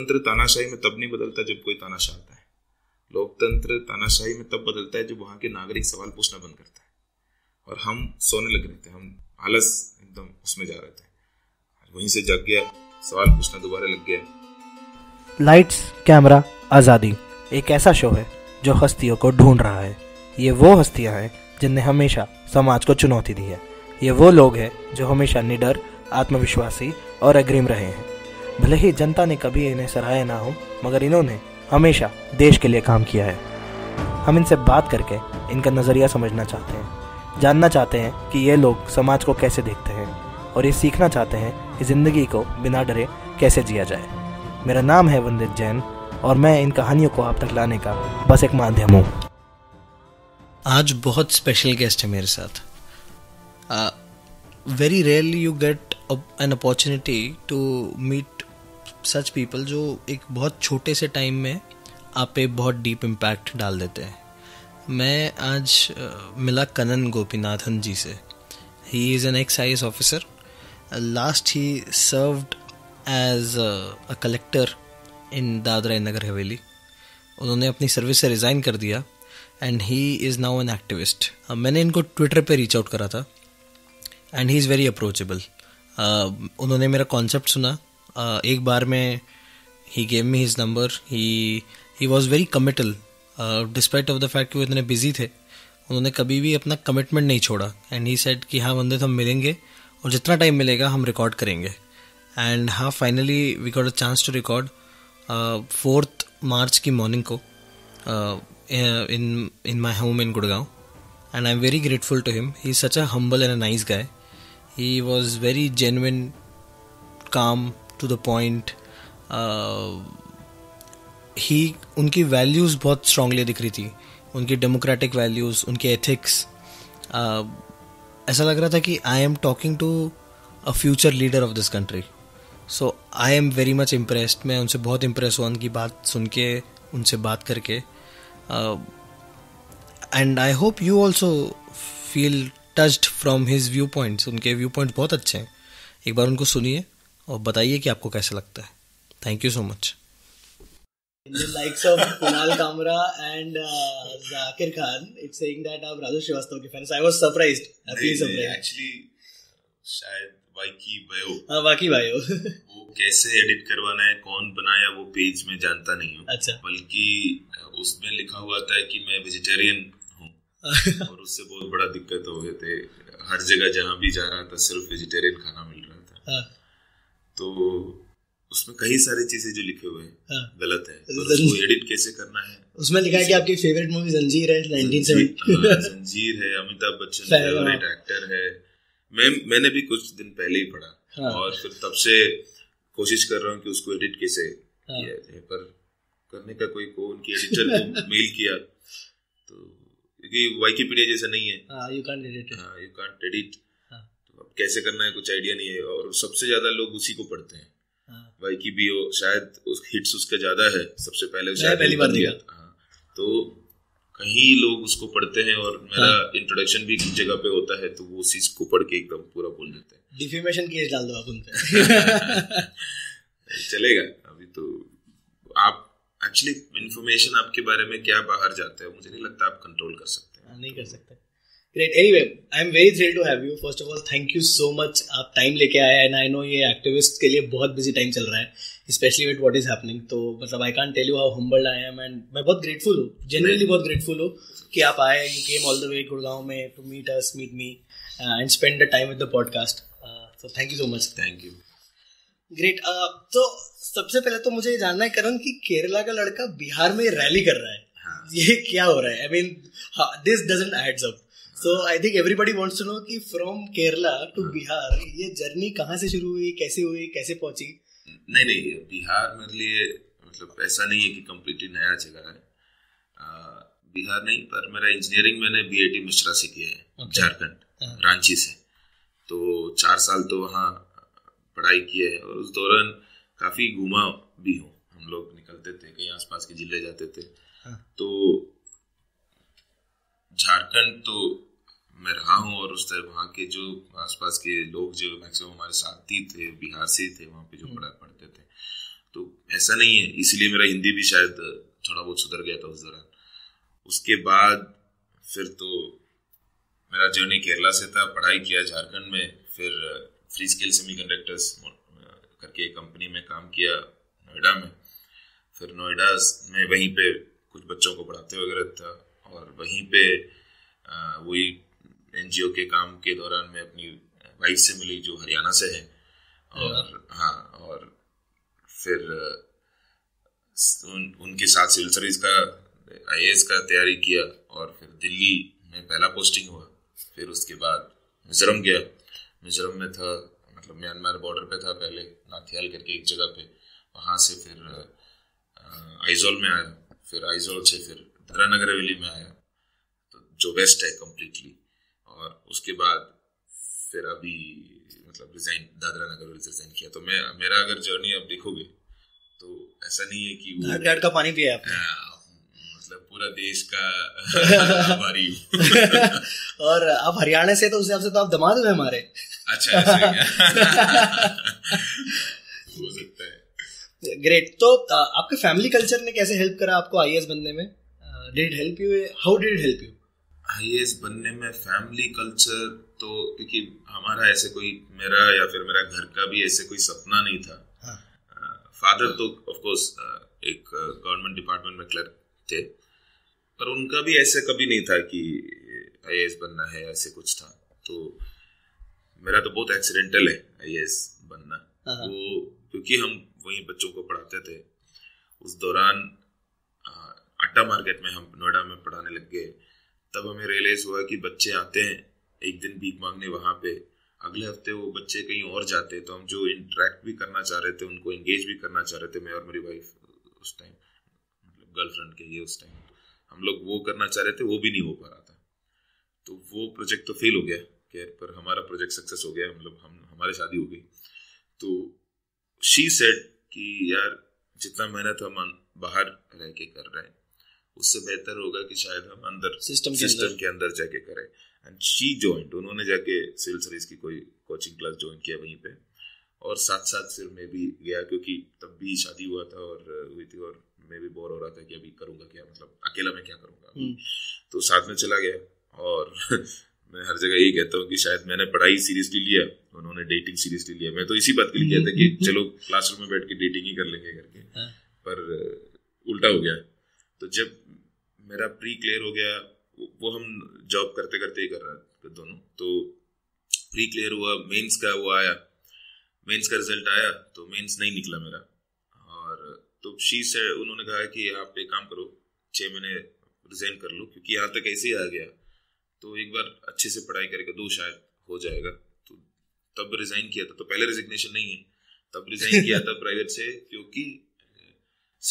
लोकतंत्र तानाशाही में तब नहीं बदलता जब कोई तानाशाह आता है। लोकतंत्र तानाशाही में तब बदलता है जब वहाँ के नागरिक सवाल पूछना बंद करता है और हम सोने लग रहे थे, हम आलस एकदम उसमें जा रहे थे, वहीं से जग गया, सवाल पूछना दोबारा लग गया। लाइट्स कैमरा आज़ादी एक ऐसा शो है जो हस्तियों को ढूंढ रहा है। ये वो हस्तियाँ हैं जिनने हमेशा समाज को चुनौती दी है। ये वो लोग हैं जो हमेशा निडर, आत्मविश्वासी और अग्रिम रहे हैं। भले ही जनता ने कभी इन्हें सराहा ना हो, मगर इन्होंने हमेशा देश के लिए काम किया है। हम इनसे बात करके इनका नज़रिया समझना चाहते हैं, जानना चाहते हैं कि ये लोग समाज को कैसे देखते हैं और ये सीखना चाहते हैं कि ज़िंदगी को बिना डरे कैसे जिया जाए। मेरा नाम है वंदित जैन और मैं इन कहानियों को आप तक लाने का बस एक माध्यम हूँ। आज बहुत स्पेशल गेस्ट है मेरे साथ। Very rarely you get an opportunity to meet such people जो एक बहुत छोटे से टाइम में आप पे बहुत डीप इम्पैक्ट डाल देते हैं। मैं आज मिला कनन गोपीनाथन जी से। He is an ex I S officer. Last he served as a collector in Dadra and Nagar Haveli. उन्होंने अपनी सर्विस से रिज़ाइन कर दिया and he is now an activist. मैंने इनको ट्विटर पे रीच आउट करा था and he is very approachable. उन्होंने मेरा कॉन्सेप्ट सुना, एक बार में ही gave me his number. He was very committal despite of the fact कि वो इतने बिजी थे। उन्होंने कभी भी अपना कमिटमेंट नहीं छोड़ा एंड ही सेड कि हाँ वंदित, हम मिलेंगे और जितना टाइम मिलेगा हम रिकॉर्ड करेंगे। एंड हाँ, finally we got a chance to record 4th March की मॉर्निंग को in my home in Gurgaon. And I am very grateful to him. He is such a humble and a nice guy. He was very genuine, काम to the point. He उनकी values बहुत strongly दिख रही थी, उनकी democratic values, उनके ethics. ऐसा लग रहा था कि I am talking to a future leader of this country. So I am very much impressed. मैं उनसे बहुत इम्प्रेस हुआ, उनकी बात सुन के, उनसे बात करके। And I hope you also feel touched from his view points. उनके व्यू पॉइंट्स बहुत अच्छे हैं। एक बार उनको सुनिए और बताइए कि आपको कैसा लगता है। Thank you so much. In the likes of Kunal Kamara and Zakir Khan, it's saying that आप राजू श्रीवास्तव के fans. I was surprised. Happily surprised. Actually, शायद वाकी भाई हो। वो कैसे edit करवाना है, कौन बनाया वो page में जानता नहीं हूँ। अच्छा। बल्कि उसमें लिखा हुआ था कि मैं vegetarian हूँ और उससे बहुत बड़ा दिक्कत हो गए थे। हर जगह जहाँ भी जा रहा था सिर्फ vegetarian खाना मिल रहा था। तो उसमें कई सारी चीजें जो लिखे हुए हैं गलत है, पर उसको एडिट कैसे करना है। उसमें लिखा है कि आपकी फेवरेट मूवी जंजीर है, 1970। जंजीर है, अमिताभ बच्चन फेवरेट एक्टर है। मैंने भी कुछ दिन पहले ही पढ़ा और फिर तब से कोशिश कर रहा हूँ कि उसको एडिट कैसे किया जाए, पर करने का कोई को उनकी एडिटर को मेल किया तो क्योंकि विकिपीडिया जैसा नहीं है, यू कांट एडिट। तो कैसे करना है कुछ आइडिया नहीं है और सबसे ज्यादा लोग उसी को पढ़ते हैं। भाई की भी हो, शायद उस हिट्स उसका ज्यादा है, सबसे पहले बार दिया। तो कहीं लोग उसको पढ़ते हैं और मेरा इंट्रोडक्शन भी किसी जगह पे होता है तो वो उस चीज को पढ़ के एकदम पूरा बोल देते हैं। डिफेमेशन केस डाल दो आप उन पे। चलेगा। अभी तो आप एक्चुअली इन्फॉर्मेशन आपके बारे में क्या बाहर जाता है, मुझे नहीं लगता आप कंट्रोल कर सकते हैं। नहीं कर सकते। Great. Anyway, I'm very thrilled to have you. First of all, thank you so much. आप टाइम लेके आए and I know ये activists के लिए बहुत busy time चल रहा है, especially with what is happening. तो मतलब I can't tell you how humbled I am and मैं बहुत grateful हूँ, generally बहुत grateful हूँ कि आप आए, you came all the way Gurgaon में to meet us, meet me and spend the time with the podcast. So thank you so much. Thank you. Great. तो सबसे पहले तो मुझे जानना है करण कि केरला का लड़का बिहार में रैली कर रहा है, ये क्या हो रहा है? I mean, this doesn't adds up. So I think everybody wants to know कि from Kerala to Bihar ये जर्नी कहाँ से शुरू हुई, कैसे हुई, कैसे पहुंची? नहीं, बिहार मेरे लिए मतलब ऐसा नहीं है कि कम्प्लीटली नया जगह है। बिहार नहीं, पर मेरा इंजीनियरिंग मैंने BIT मिश्रा से किया है, झारखंड रांची से। तो 4 साल तो वहाँ पढ़ाई किया है और उस दौरान काफ़ी घूमा भी हूँ। हम लोग निकलते थे, कहीं आसपास के जिले जाते थे। तो झारखंड तो मैं रहा हूँ और उस तरह वहाँ के जो आसपास के लोग जो मैक्सिमम हमारे साथी थे बिहार से थे, वहाँ पे जो पढ़ते थे। तो ऐसा नहीं है, इसीलिए मेरा हिंदी भी शायद थोड़ा बहुत सुधर गया था उस दौरान। उसके बाद फिर तो मेरा जर्नी केरला से था, पढ़ाई किया झारखंड में, फिर फ्रीस्केल सेमीकंडक्टर्स करके कंपनी में काम किया नोएडा में, फिर नोएडा में वहीं पे कुछ बच्चों को पढ़ाते वगैरह था, और वहीं पे वही एनजीओ के काम के दौरान मैं अपनी वाइफ से मिली जो हरियाणा से है, और हाँ, और फिर उनके साथ सिविल सर्विस का आईएएस का तैयारी किया, और फिर दिल्ली में पहला पोस्टिंग हुआ, फिर उसके बाद मिजोरम गया। मिजोरम में था, मतलब म्यांमार बॉर्डर पे था पहले, नाथियाल करके एक जगह पे, वहाँ से फिर आइजोल में आया, फिर आइजोल से फिर दादरा नगर हवेली में आया, तो जो वेस्ट है कम्प्लीटली, और उसके बाद फिर अभी मतलब रिजाइन दादरा नगर हवेली से रिजाइन किया। तो मैं मेरा अगर जर्नी आप देखोगे तो ऐसा नहीं है कि वो डर का पानी पिया मतलब पूरा देश का आभारी हूँ। और आप हरियाणा से, तो उस हिसाब से तो आप दमाद हुए हमारे। अच्छा हो सकता है। ग्रेट। तो आपके फैमिली कल्चर ने कैसे हेल्प करा आपको आईएएस बनने में? Did help you? How did help you IAS बनने में? फैमिली कल्चर तो क्योंकि हमारा ऐसे कोई, मेरा या फिर मेरा घर का भी ऐसे कोई सपना नहीं था। फादर तो ऑफकोर्स एक गवर्नमेंट डिपार्टमेंट में क्लर्क थे, पर उनका भी ऐसे कभी नहीं था कि आईएएस बनना है, ऐसे कुछ था। तो मेरा तो बहुत एक्सीडेंटल है आईएएस बनना, वो क्योंकि हम वही बच्चों को पढ़ाते थे। उस दौरान आटा मार्केट में हम नोएडा में पढ़ाने लग गए, तब हमें रियलाइज हुआ कि बच्चे आते हैं एक दिन भीख मांगने वहाँ पे, अगले हफ्ते वो बच्चे कहीं और जाते, तो हम जो इंटरेक्ट भी करना चाह रहे थे, उनको एंगेज भी करना चाह रहे थे, मैं और मेरी वाइफ उस टाइम, गर्लफ्रेंड के ये उस टाइम हम लोग वो करना चाह रहे थे, वो भी नहीं हो पा रहा था। तो वो प्रोजेक्ट तो फेल हो गया खैर, पर हमारा प्रोजेक्ट सक्सेस हो गया, मतलब हमारी शादी हो गई। तो शी सेड कि यार जितना मेहनत हम बाहर रह के कर रहे हैं, उससे बेहतर होगा कि शायद हम अंदर सिस्टम के अंदर जाके करें। एंड शी ज्वाइंड, उन्होंने जाके सिविल सर्विस की कोई कोचिंग क्लास ज्वाइन किया वहीं पे, और साथ साथ फिर मैं भी गया, क्योंकि तब भी शादी हुआ था और हुई थी, और मैं भी बोर हो रहा था कि अभी करूँगा क्या, मतलब अकेला मैं क्या करूँगा, तो साथ में चला गया। और मैं हर जगह यही कहता हूँ कि शायद मैंने पढ़ाई सीरियसली लिया, उन्होंने डेटिंग सीरियसली लिया। मैं तो इसी बात के लिए कहता कि चलो क्लासरूम में बैठ के डेटिंग ही कर लेंगे करके, पर उल्टा हो गया। तो जब मेरा प्री क्लियर हो गया, वो हम जॉब करते करते ही कर रहा दोनों, तो प्री क्लियर हुआ, मेंस का वो आया, मेंस का रिजल्ट आया, तो मेंस नहीं निकला मेरा। और तो शी से उन्होंने कहा कि आप एक काम करो, 6 महीने रिजाइन कर लो, क्योंकि यहाँ तक ऐसे ही आ गया, तो एक बार अच्छे से पढ़ाई करके दो, शायद हो जाएगा। तो तब रिजाइन किया था, तो पहले रिजिग्नेशन नहीं है, तब रिजाइन किया था प्राइवेट से, क्योंकि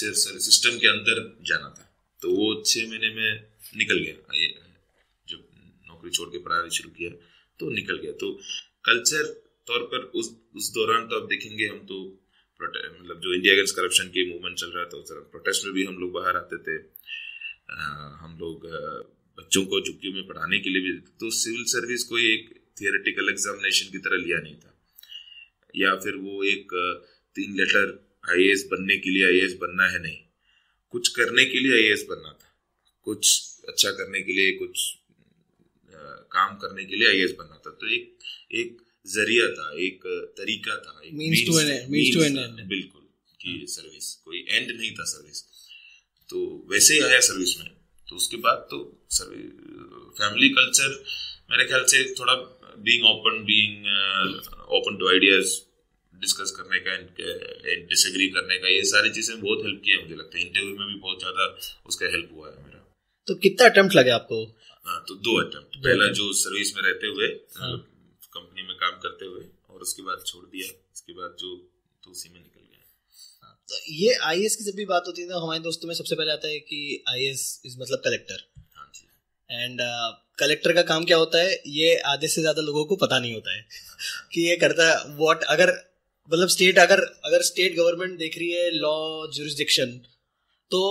सिर्फ सिस्टम के अंदर जाना था। तो वो 6 महीने में निकल गया, ये जब नौकरी छोड़ के पढ़ाई शुरू किया तो निकल गया। तो कल्चर तौर पर उस दौरान तो आप देखेंगे, हम तो मतलब जो इंडिया अगेंस्ट करप्शन के मूवमेंट चल रहा था, उस दौरान प्रोटेस्ट में भी हम लोग बाहर आते थे, हम लोग बच्चों को झुग्गियों में पढ़ाने के लिए भी। तो सिविल सर्विस कोई एक थियोरेटिकल एग्जामिनेशन की तरह लिया नहीं था, या फिर वो एक 3 लेटर आईएएस बनने के लिए आईएएस बनना है, नहीं, कुछ करने के लिए आईएएस बनना था, कुछ अच्छा करने के लिए, कुछ काम करने के लिए आईएएस बनना था। तो एक जरिया था, एक तरीका था, एक मींस टू एन एंड, बिल्कुल, कि सर्विस कोई एंड नहीं था सर्विस। तो वैसे ही आया सर्विस में। तो उसके बाद तो फैमिली कल्चर मेरे ख्याल से थोड़ा being open to ideas, discuss करने का एंड डिसएग्री करने का, ये सारी चीजें बहुत हेल्प किया। मुझे लगता है इंटरव्यू में भी बहुत ज्यादा उसका हेल्प हुआ है मेरा। तो कितना अटेम्प्ट लगे आपको? तो 2 अटेम्प्ट, पहला जो सर्विस में रहते हुए कंपनी में काम करते हुए, और उसके बाद छोड़ दिया, उसके बाद जो तो उसी में निकल गया। तो ये आईएएस की जब भी बात होती है ना, हमारे दोस्तों में सबसे पहले आता है कि आईएएस इज मतलब कलेक्टर। हाँ जी। एंड कलेक्टर का काम क्या होता है ये आधे से ज्यादा लोगों को पता नहीं होता है कि ये करता है व्हाट। अगर मतलब स्टेट अगर स्टेट गवर्नमेंट देख रही है लॉ जुरिस्डिक्शन, तो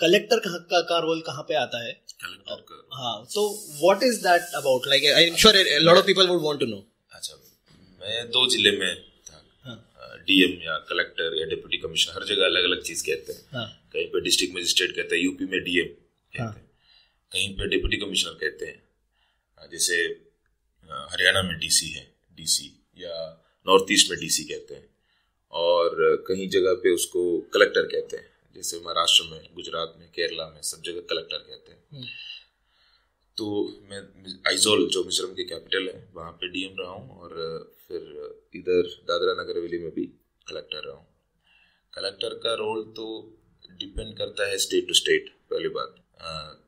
कलेक्टर का रोल कहाँ पे आता है? हाँ, तो what is that about? Like I am sure a lot of people would want to know. अच्छा, मैं 2 जिले में था, डीएम या कलेक्टर या डिप्टी कमिश्नर, हर जगह अलग अलग चीज कहते हैं। हाँ। कहीं पे डिस्ट्रिक्ट मजिस्ट्रेट कहते हैं, यूपी में डीएम कहते हैं। हाँ। कहीं पे डिप्टी कमिश्नर कहते हैं, जैसे हरियाणा में डीसी है, डीसी या नॉर्थ ईस्ट में डीसी कहते हैं, और कहीं जगह पे उसको कलेक्टर कहते हैं, जैसे महाराष्ट्र में, गुजरात में, केरला में, सब जगह कलेक्टर कहते हैं। तो मैं आइजोल जो मिजोरम की कैपिटल है वहाँ पे डीएम रहा हूँ, और फिर इधर दादरा नगर हवेली में भी कलेक्टर रहा हूँ। कलेक्टर का रोल तो डिपेंड करता है स्टेट टू स्टेट, पहली बात।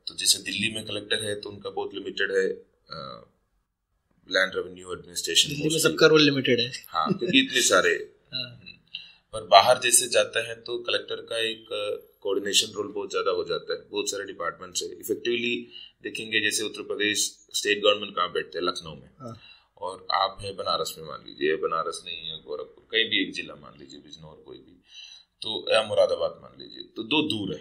तो जैसे दिल्ली में कलेक्टर है तो उनका बहुत लिमिटेड है लैंड रेवेन्यू एडमिनिस्ट्रेशन में, सबका रोल लिमिटेड है। हाँ, क्योंकि इतने सारे। पर बाहर जैसे जाता है तो कलेक्टर का एक कोऑर्डिनेशन रोल बहुत ज़्यादा हो जाता है, बहुत सारे डिपार्टमेंट से इफेक्टिवली देखेंगे। जैसे उत्तर प्रदेश स्टेट गवर्नमेंट कहाँ बैठते हैं, लखनऊ में। हाँ। और आप है बनारस में, मान लीजिए, बनारस नहीं है गोरखपुर, कहीं भी एक जिला मान लीजिए, बिजनौर कोई भी, तो या मुरादाबाद मान लीजिए, तो दो दूर है।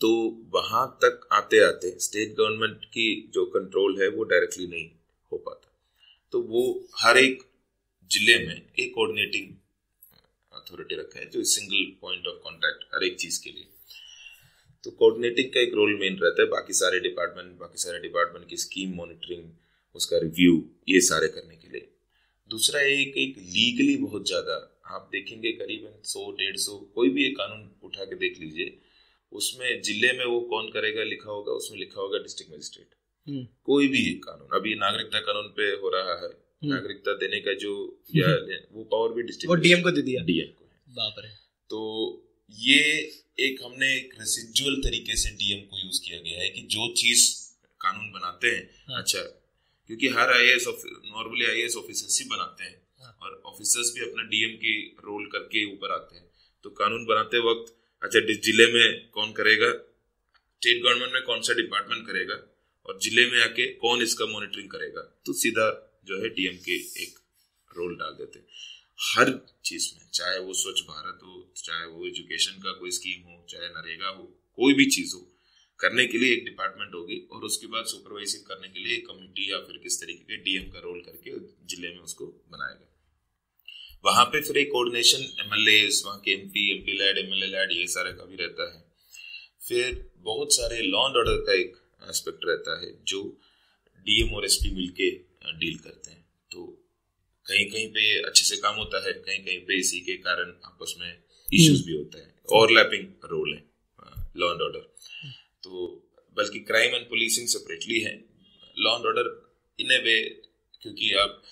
तो वहाँ तक आते आते स्टेट गवर्नमेंट की जो कंट्रोल है वो डायरेक्टली नहीं हो पाता, तो वो हर एक जिले में एक कोऑर्डिनेटिंग अथॉरिटी रखा है जो सिंगल पॉइंट ऑफ कॉन्टैक्ट हर एक चीज़ के लिए। तो कोऑर्डिनेटिंग का एक रोल मेन रहता है, बाकी सारे डिपार्टमेंट की स्कीम मॉनिटरिंग, उसका रिव्यू, ये सारे करने के लिए। दूसरा एक लीगली बहुत ज़्यादा, आप देखेंगे करीबन 100-150 कोई भी एक कानून उठा के देख लीजिए, उसमें जिले में वो कौन करेगा लिखा होगा, उसमें लिखा होगा डिस्ट्रिक्ट मजिस्ट्रेट। कोई भी एक कानून, अभी नागरिकता कानून पे हो रहा है, नागरिकता देने का जो या वो पावर भी डिस्ट्रिक्ट डीएम को दे दिया, डीएम को है। बाप रे। तो ये एक हमने एक रेसिडुअल तरीके से डीएम को यूज किया गया है कि जो चीज कानून बनाते हैं। हाँ। अच्छा, क्योंकि हर आईएएस नॉर्मली आईएएस ऑफिसर्स ही बनाते हैं। हाँ। और ऑफिसर्स भी अपना डीएम के रोल करके ऊपर आते हैं। तो कानून बनाते वक्त अच्छा जिले में कौन करेगा, स्टेट गवर्नमेंट में कौन सा डिपार्टमेंट करेगा, और जिले में आके कौन इसका मॉनिटरिंग करेगा, तो सीधा जो है डीएम के एक रोल डाल देते हैं हर चीज में, चाहे वो स्वच्छ भारत हो, चाहे वो एजुकेशन का कोई स्कीम हो, चाहे नरेगा हो, कोई भी चीज हो, करने के लिए एक डिपार्टमेंट होगी, और उसके बाद सुपरवाइजिंग करने के लिए कमेटी या फिर किस तरीके के डीएम का रोल करके जिले में उसको बनाएगा। वहां पे फिर एक कोऑर्डिनेशन एमएलए, वहाँ के एमपी लैड, एमएलए लैड, ये सारे का भी रहता है। फिर बहुत सारे लॉ एंड ऑर्डर का एक एस्पेक्ट रहता है जो डीएम और एसपी मिलके डील करते हैं। तो कहीं कहीं पे अच्छे से काम होता है, कहीं कहीं पे इसी के कारण आपस में इश्यूज भी होता है। ओवरलैपिंग रोल है लॉ एंड ऑर्डर, तो बल्कि क्राइम एंड पुलिसिंग सेपरेटली है, law and order in a way, क्योंकि आप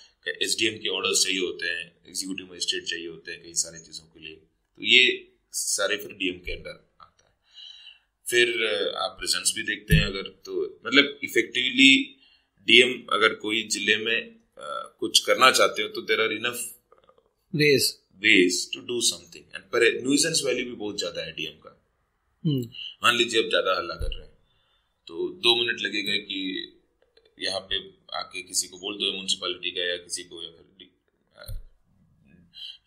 एसडीएम के ऑर्डर्स चाहिए होते हैं, एग्जीक्यूटिव मजिस्ट्रेट चाहिए होते हैं कई सारी चीज़ों के लिए, तो ये सारे फिर डीएम के अंडर आता है। फिर आप प्रेजेंस भी देखते हैं अगर, तो मतलब इफेक्टिवली डीएम अगर कोई जिले में कुछ करना चाहते हो तो there are enough ways to do something. And पर न्यूसेंस वैल्यू भी बहुत ज्यादा है डीएम का। मान लीजिए आप ज्यादा हल्ला कर रहे हैं तो 2 मिनट लगेगा कि यहाँ पे आके किसी को बोल दो म्यूनसिपालिटी का, या किसी को, या फिर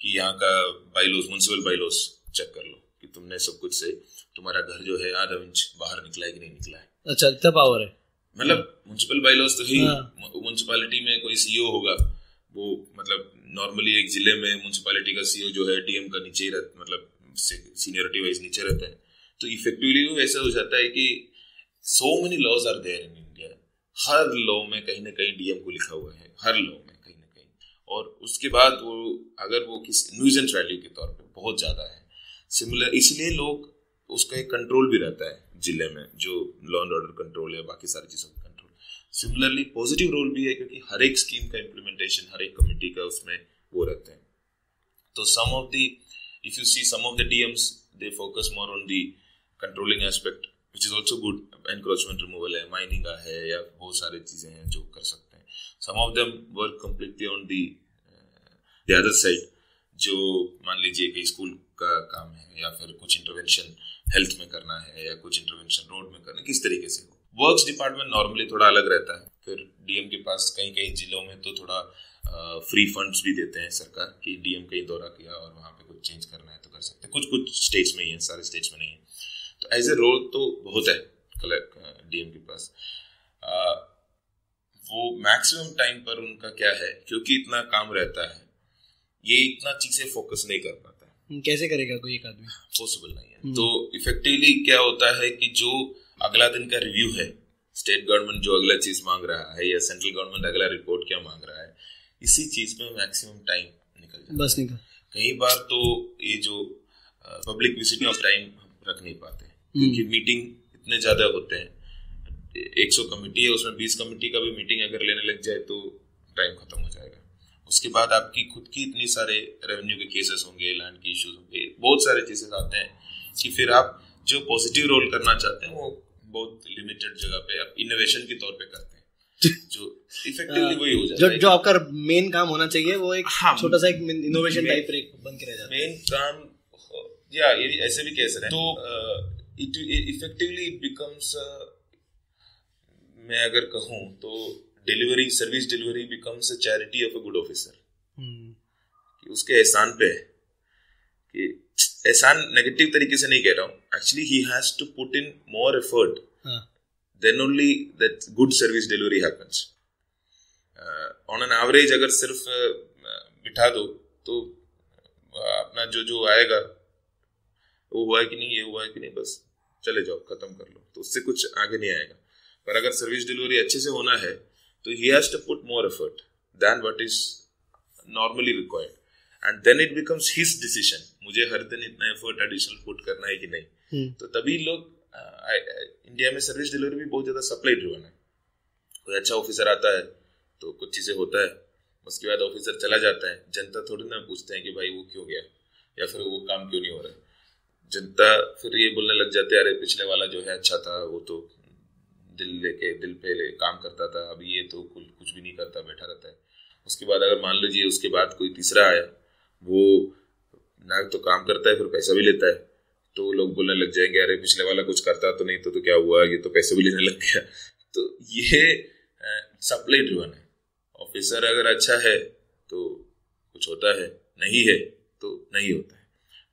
कि यहाँ का बाइलॉज, म्यूनसिपल बाइलॉज चेक कर लो कि तुमने सब कुछ से तुम्हारा घर जो है आधा इंच बाहर निकला है कि नहीं निकला है। अच्छा, इतना पावर है, मतलब म्युनिसिपल बाइलॉज तो ही। म्युनिसिपैलिटी में कोई सीईओ होगा, वो मतलब नॉर्मली एक जिले में म्युनिसिपैलिटी का सीईओ जो है डीएम का नीचे ही रहता, मतलब सीनियरिटी वाइज नीचे रहता है। तो इफेक्टिवली वो ऐसा हो जाता है कि so many laws are there in India, हर लॉ में कहीं ना कहीं डीएम को लिखा हुआ है, हर लॉ में कहीं ना कहीं। और उसके बाद वो अगर वो किसी न्यूसेंस वैल्यू के तौर पर बहुत ज़्यादा है, सिमिलर, इसलिए लोग उसका एक कंट्रोल भी रहता है जिले में, जो लॉ एंड ऑर्डर कंट्रोल है, बाकी सारी चीज़ों का कंट्रोल। सिमिलरली पॉजिटिव रोल भी है क्योंकि हर एक स्कीम का इम्प्लीमेंटेशन हर एक कमेटी का उसमें वो रहते हैं। तो some of the, if you see some of the DMs, they focus more on the controlling aspect which is also good. Encroachment removal है, माइनिंग का है, या बहुत सारी चीज़ें हैं जो कर सकते हैं। Some of them work completely on the other side, जो मान लीजिए कि स्कूल का काम है, या फिर कुछ इंटरवेंशन हेल्थ में करना है, या कुछ इंटरवेंशन रोड में करना, किस तरीके से हो। वर्क्स डिपार्टमेंट नॉर्मली थोड़ा अलग रहता है। फिर डीएम के पास कई कई जिलों में तो थोड़ा फ्री फंड्स भी देते हैं सरकार कि डीएम का ही दौरा किया और वहाँ पे कुछ चेंज करना है तो कर सकते हैं, कुछ कुछ स्टेट्स में ही है, सारे स्टेट्स में नहीं है। तो एज ए रोल तो बहुत है डीएम के पास। वो मैक्सिमम टाइम पर उनका क्या है, क्योंकि इतना काम रहता है, ये इतना अच्छी से फोकस नहीं कर पाता है। कैसे करेगा कोई एक आदमी, पॉसिबल नहीं है। तो इफेक्टिवली क्या होता है कि जो अगला दिन का रिव्यू है, स्टेट गवर्नमेंट जो अगला चीज मांग रहा है या सेंट्रल गवर्नमेंट अगला रिपोर्ट क्या मांग रहा है, इसी चीज में मैक्सिमम टाइम निकल जाता है। बस निकल कई बार तो ये जो पब्लिक विजिटिंग ऑफ टाइम रख नहीं पाते क्योंकि मीटिंग इतने ज्यादा होते हैं। 100 कमेटी है, उसमें 20 कमेटी का भी मीटिंग अगर लेने लग जाए तो टाइम खत्म हो जाएगा। उसके बाद आपकी खुद की इतनी सारे रेवेन्यू के केसेस होंगे, लैंड के इश्यूज होंगे, बहुत सारे चीजें आते हैं कि फिर आप जो पॉजिटिव रोल करना चाहते हैं वो बहुत लिमिटेड जगह पे आप इनोवेशन के तौर पे करते हैं जो इफेक्टिवली वही हो जाता है जो आपका मेन काम होना चाहिए, वो एक छोटा सा एक इनोवेशन टाइप बन के रह जाता है। मेन काम या ऐसे भी कह सकते हैं। तो इफेक्टिवली इट बिकम्स, मैं अगर कहूँ तो delivery, service delivery becomes a charity of a good officer. कि उसके एहसान पे है, कि एहसान नेगेटिव तरीके से नहीं कह रहा हूँ, actually he has to put in more effort, then only that good service delivery happens. On an average अगर सिर्फ बिठा दो तो अपना जो जो आएगा वो हुआ है कि नहीं, ये हुआ है कि नहीं, बस चले जाओ खत्म कर लो, तो उससे कुछ आगे नहीं आएगा। पर अगर सर्विस डिलीवरी अच्छे से होना है तो he has to put more effort than what is normally required, and then it becomes his decision, मुझे हर दिन इतना एफर्ट एडिशनल पुट करना है कि नहीं। तो तभी लोग, इंडिया में सर्विस डिलीवरी भी बहुत ज्यादा सप्लाई ड्रिवन है। कोई अच्छा ऑफिसर आता है तो कुछ चीजें होता है, उसके बाद ऑफिसर चला जाता है, जनता थोड़ी ना पूछते हैं कि भाई वो क्यों गया या फिर वो काम क्यों नहीं हो रहा है। जनता फिर ये बोलने लग जाते हैं, अरे पिछले वाला जो है अच्छा था, वो तो दिल पे ले काम करता था, अब ये तो कुछ भी नहीं करता, बैठा रहता है। उसके बाद अगर मान लीजिए उसके बाद कोई तीसरा आया, वो ना तो काम करता है फिर पैसा भी लेता है, तो लोग बोलने लग जाएंगे, अरे पिछले वाला कुछ करता तो नहीं, तो क्या हुआ, ये तो पैसे भी लेने लग गया। तो ये सप्लाई ड्रिवन है। ऑफिसर अगर अच्छा है तो कुछ होता है, नहीं है तो नहीं होता है।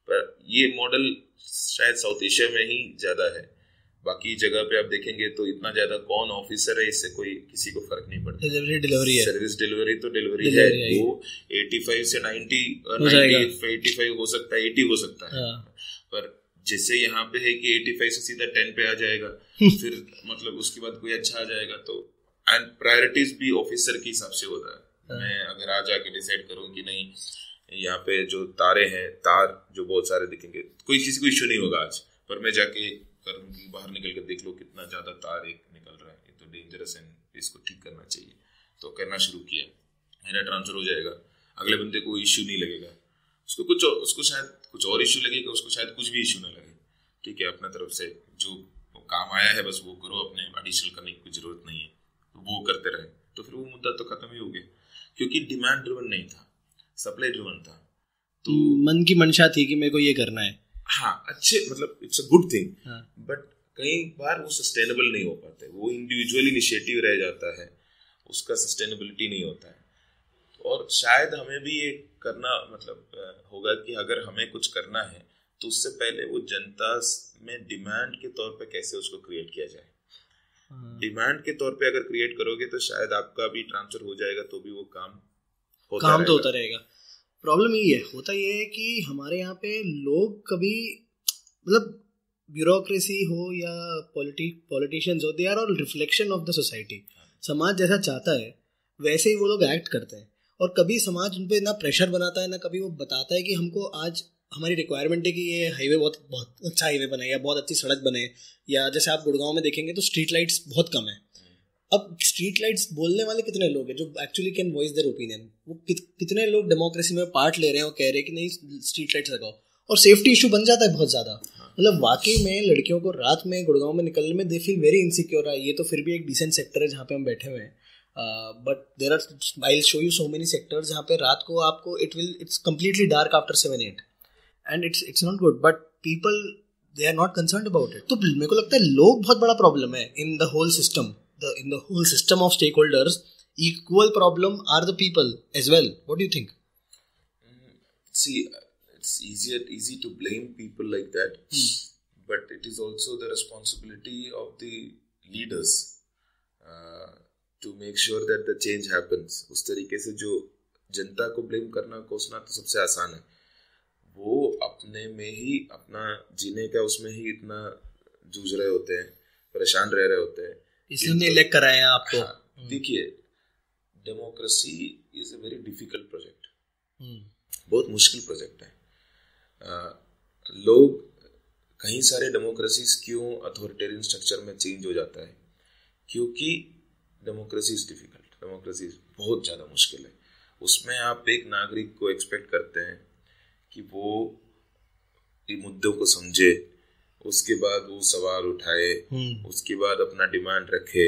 पर ये मॉडल शायद साउथ एशिया में ही ज़्यादा है, बाकी जगह पे आप देखेंगे तो इतना ज़्यादा कौन ऑफिसर है इससे कोई किसी को फर्क नहीं पड़ता। डिलीवरी है, सर्विस डिलीवरी तो डिलीवरी है, वो 85 से 85 हो सकता है, 80 हो सकता है। पर जैसे यहाँ पे है कि 85 से सीधा 10 पे आ जाएगा, फिर मतलब उसके बाद कोई अच्छा आ जाएगा। तो एंड प्रायोरिटीज भी ऑफिसर के हिसाब से होता है। मैं अगर आज आके डिसाइड करूँ कि नहीं यहाँ पे जो तारे हैं, तार जो बहुत सारे दिखेंगे, कोई किसी को इश्यू नहीं होगा आज, पर मैं जाके करूँ कि बाहर निकल कर देख लो कितना ज़्यादा तार एक निकल रहा है, ये तो डेंजरस है, इसको ठीक करना चाहिए, तो करना शुरू किया, मेरा ट्रांसफर हो जाएगा। अगले बंदे को इश्यू नहीं लगेगा, उसको शायद कुछ और इश्यू लगेगा, उसको शायद कुछ भी इश्यू ना लगे। ठीक है, अपना तरफ से जो काम आया है बस वो करो, अपने एडिशनल करने की कोई ज़रूरत नहीं है, तो वो करते रहे, तो फिर वो मुद्दा तो ख़त्म ही हो गया, क्योंकि डिमांड ड्रिवन नहीं था, सप्लाई ड्रिवन था। तो मन की मंशा थी कि मेरे को ये करना है, हाँ अच्छे, मतलब it's a good thing, but कई बार वो सस्टेनेबल नहीं हो पाते, वो इंडिविजुअल इनिशिएटिव रह जाता है, उसका सस्टेनेबिलिटी नहीं होता है। और शायद हमें भी ये करना मतलब होगा कि अगर हमें कुछ करना है तो उससे पहले वो जनता में डिमांड के तौर पे कैसे उसको क्रिएट किया जाए। डिमांड के तौर पे अगर क्रिएट करोगे तो शायद आपका भी ट्रांसफर हो जाएगा, तो भी वो काम तो होता रहेगा। प्रॉब्लम ये है, होता ये है कि हमारे यहाँ पे लोग कभी मतलब ब्यूरोक्रेसी हो या पॉलिटिशियंस हो, they are all reflection of the society. समाज जैसा चाहता है वैसे ही वो लोग एक्ट करते हैं, और कभी समाज उन पे ना प्रेशर बनाता है, ना कभी वो बताता है कि हमको आज हमारी रिक्वायरमेंट है कि ये हाईवे बहुत अच्छा हाईवे बने, या बहुत अच्छी सड़क बने, या जैसे आप गुड़गांव में देखेंगे तो स्ट्रीट लाइट्स बहुत कम है। अब स्ट्रीट लाइट्स बोलने वाले कितने लोग हैं जो actually can voice their opinion, वो कितने लोग डेमोक्रेसी में पार्ट ले रहे हैं और कह रहे हैं कि नहीं स्ट्रीट लाइट्स लगाओ, और सेफ्टी इशू बन जाता है बहुत ज़्यादा। मतलब वाकई में लड़कियों को रात में गुड़गांव में निकलने में दे फील वेरी इनसिक्योर है। ये तो फिर भी एक डिसेंट सेक्टर है जहाँ पे हम बैठे हुए हैं, but there are, I will show you so many sectors जहाँ पे रात को आपको it's completely dark after 7-8, and it's not good, but people they are not concerned about it. तो मेरे को लगता है लोग बहुत बड़ा प्रॉब्लम है in the whole system, in the whole system of stakeholders. Equal problem are the people as well. What do you think? See, it's easy to blame people like that, but it is also the responsibility of the leaders to make sure that the change happens. उस तरीके से जो जनता को blame करना कोसना तो सबसे आसान है, वो अपने में ही अपना जीने का उसमें ही इतना जूझ रहे होते हैं, परेशान रह रहे होते हैं, इसीलिए इलेक्ट कराए हैं आपको। हाँ, देखिए democracy is a very difficult project, बहुत मुश्किल प्रोजेक्ट है। लोग कहीं सारे डेमोक्रेसीज क्यों अथॉरिटेरियन स्ट्रक्चर में चेंज हो जाता है, क्योंकि डेमोक्रेसी इज डिफिकल्ट, डेमोक्रेसी बहुत ज़्यादा मुश्किल है। उसमें आप एक नागरिक को एक्सपेक्ट करते हैं कि वो इन मुद्दों को समझे, उसके बाद वो सवाल उठाए, उसके बाद अपना डिमांड रखे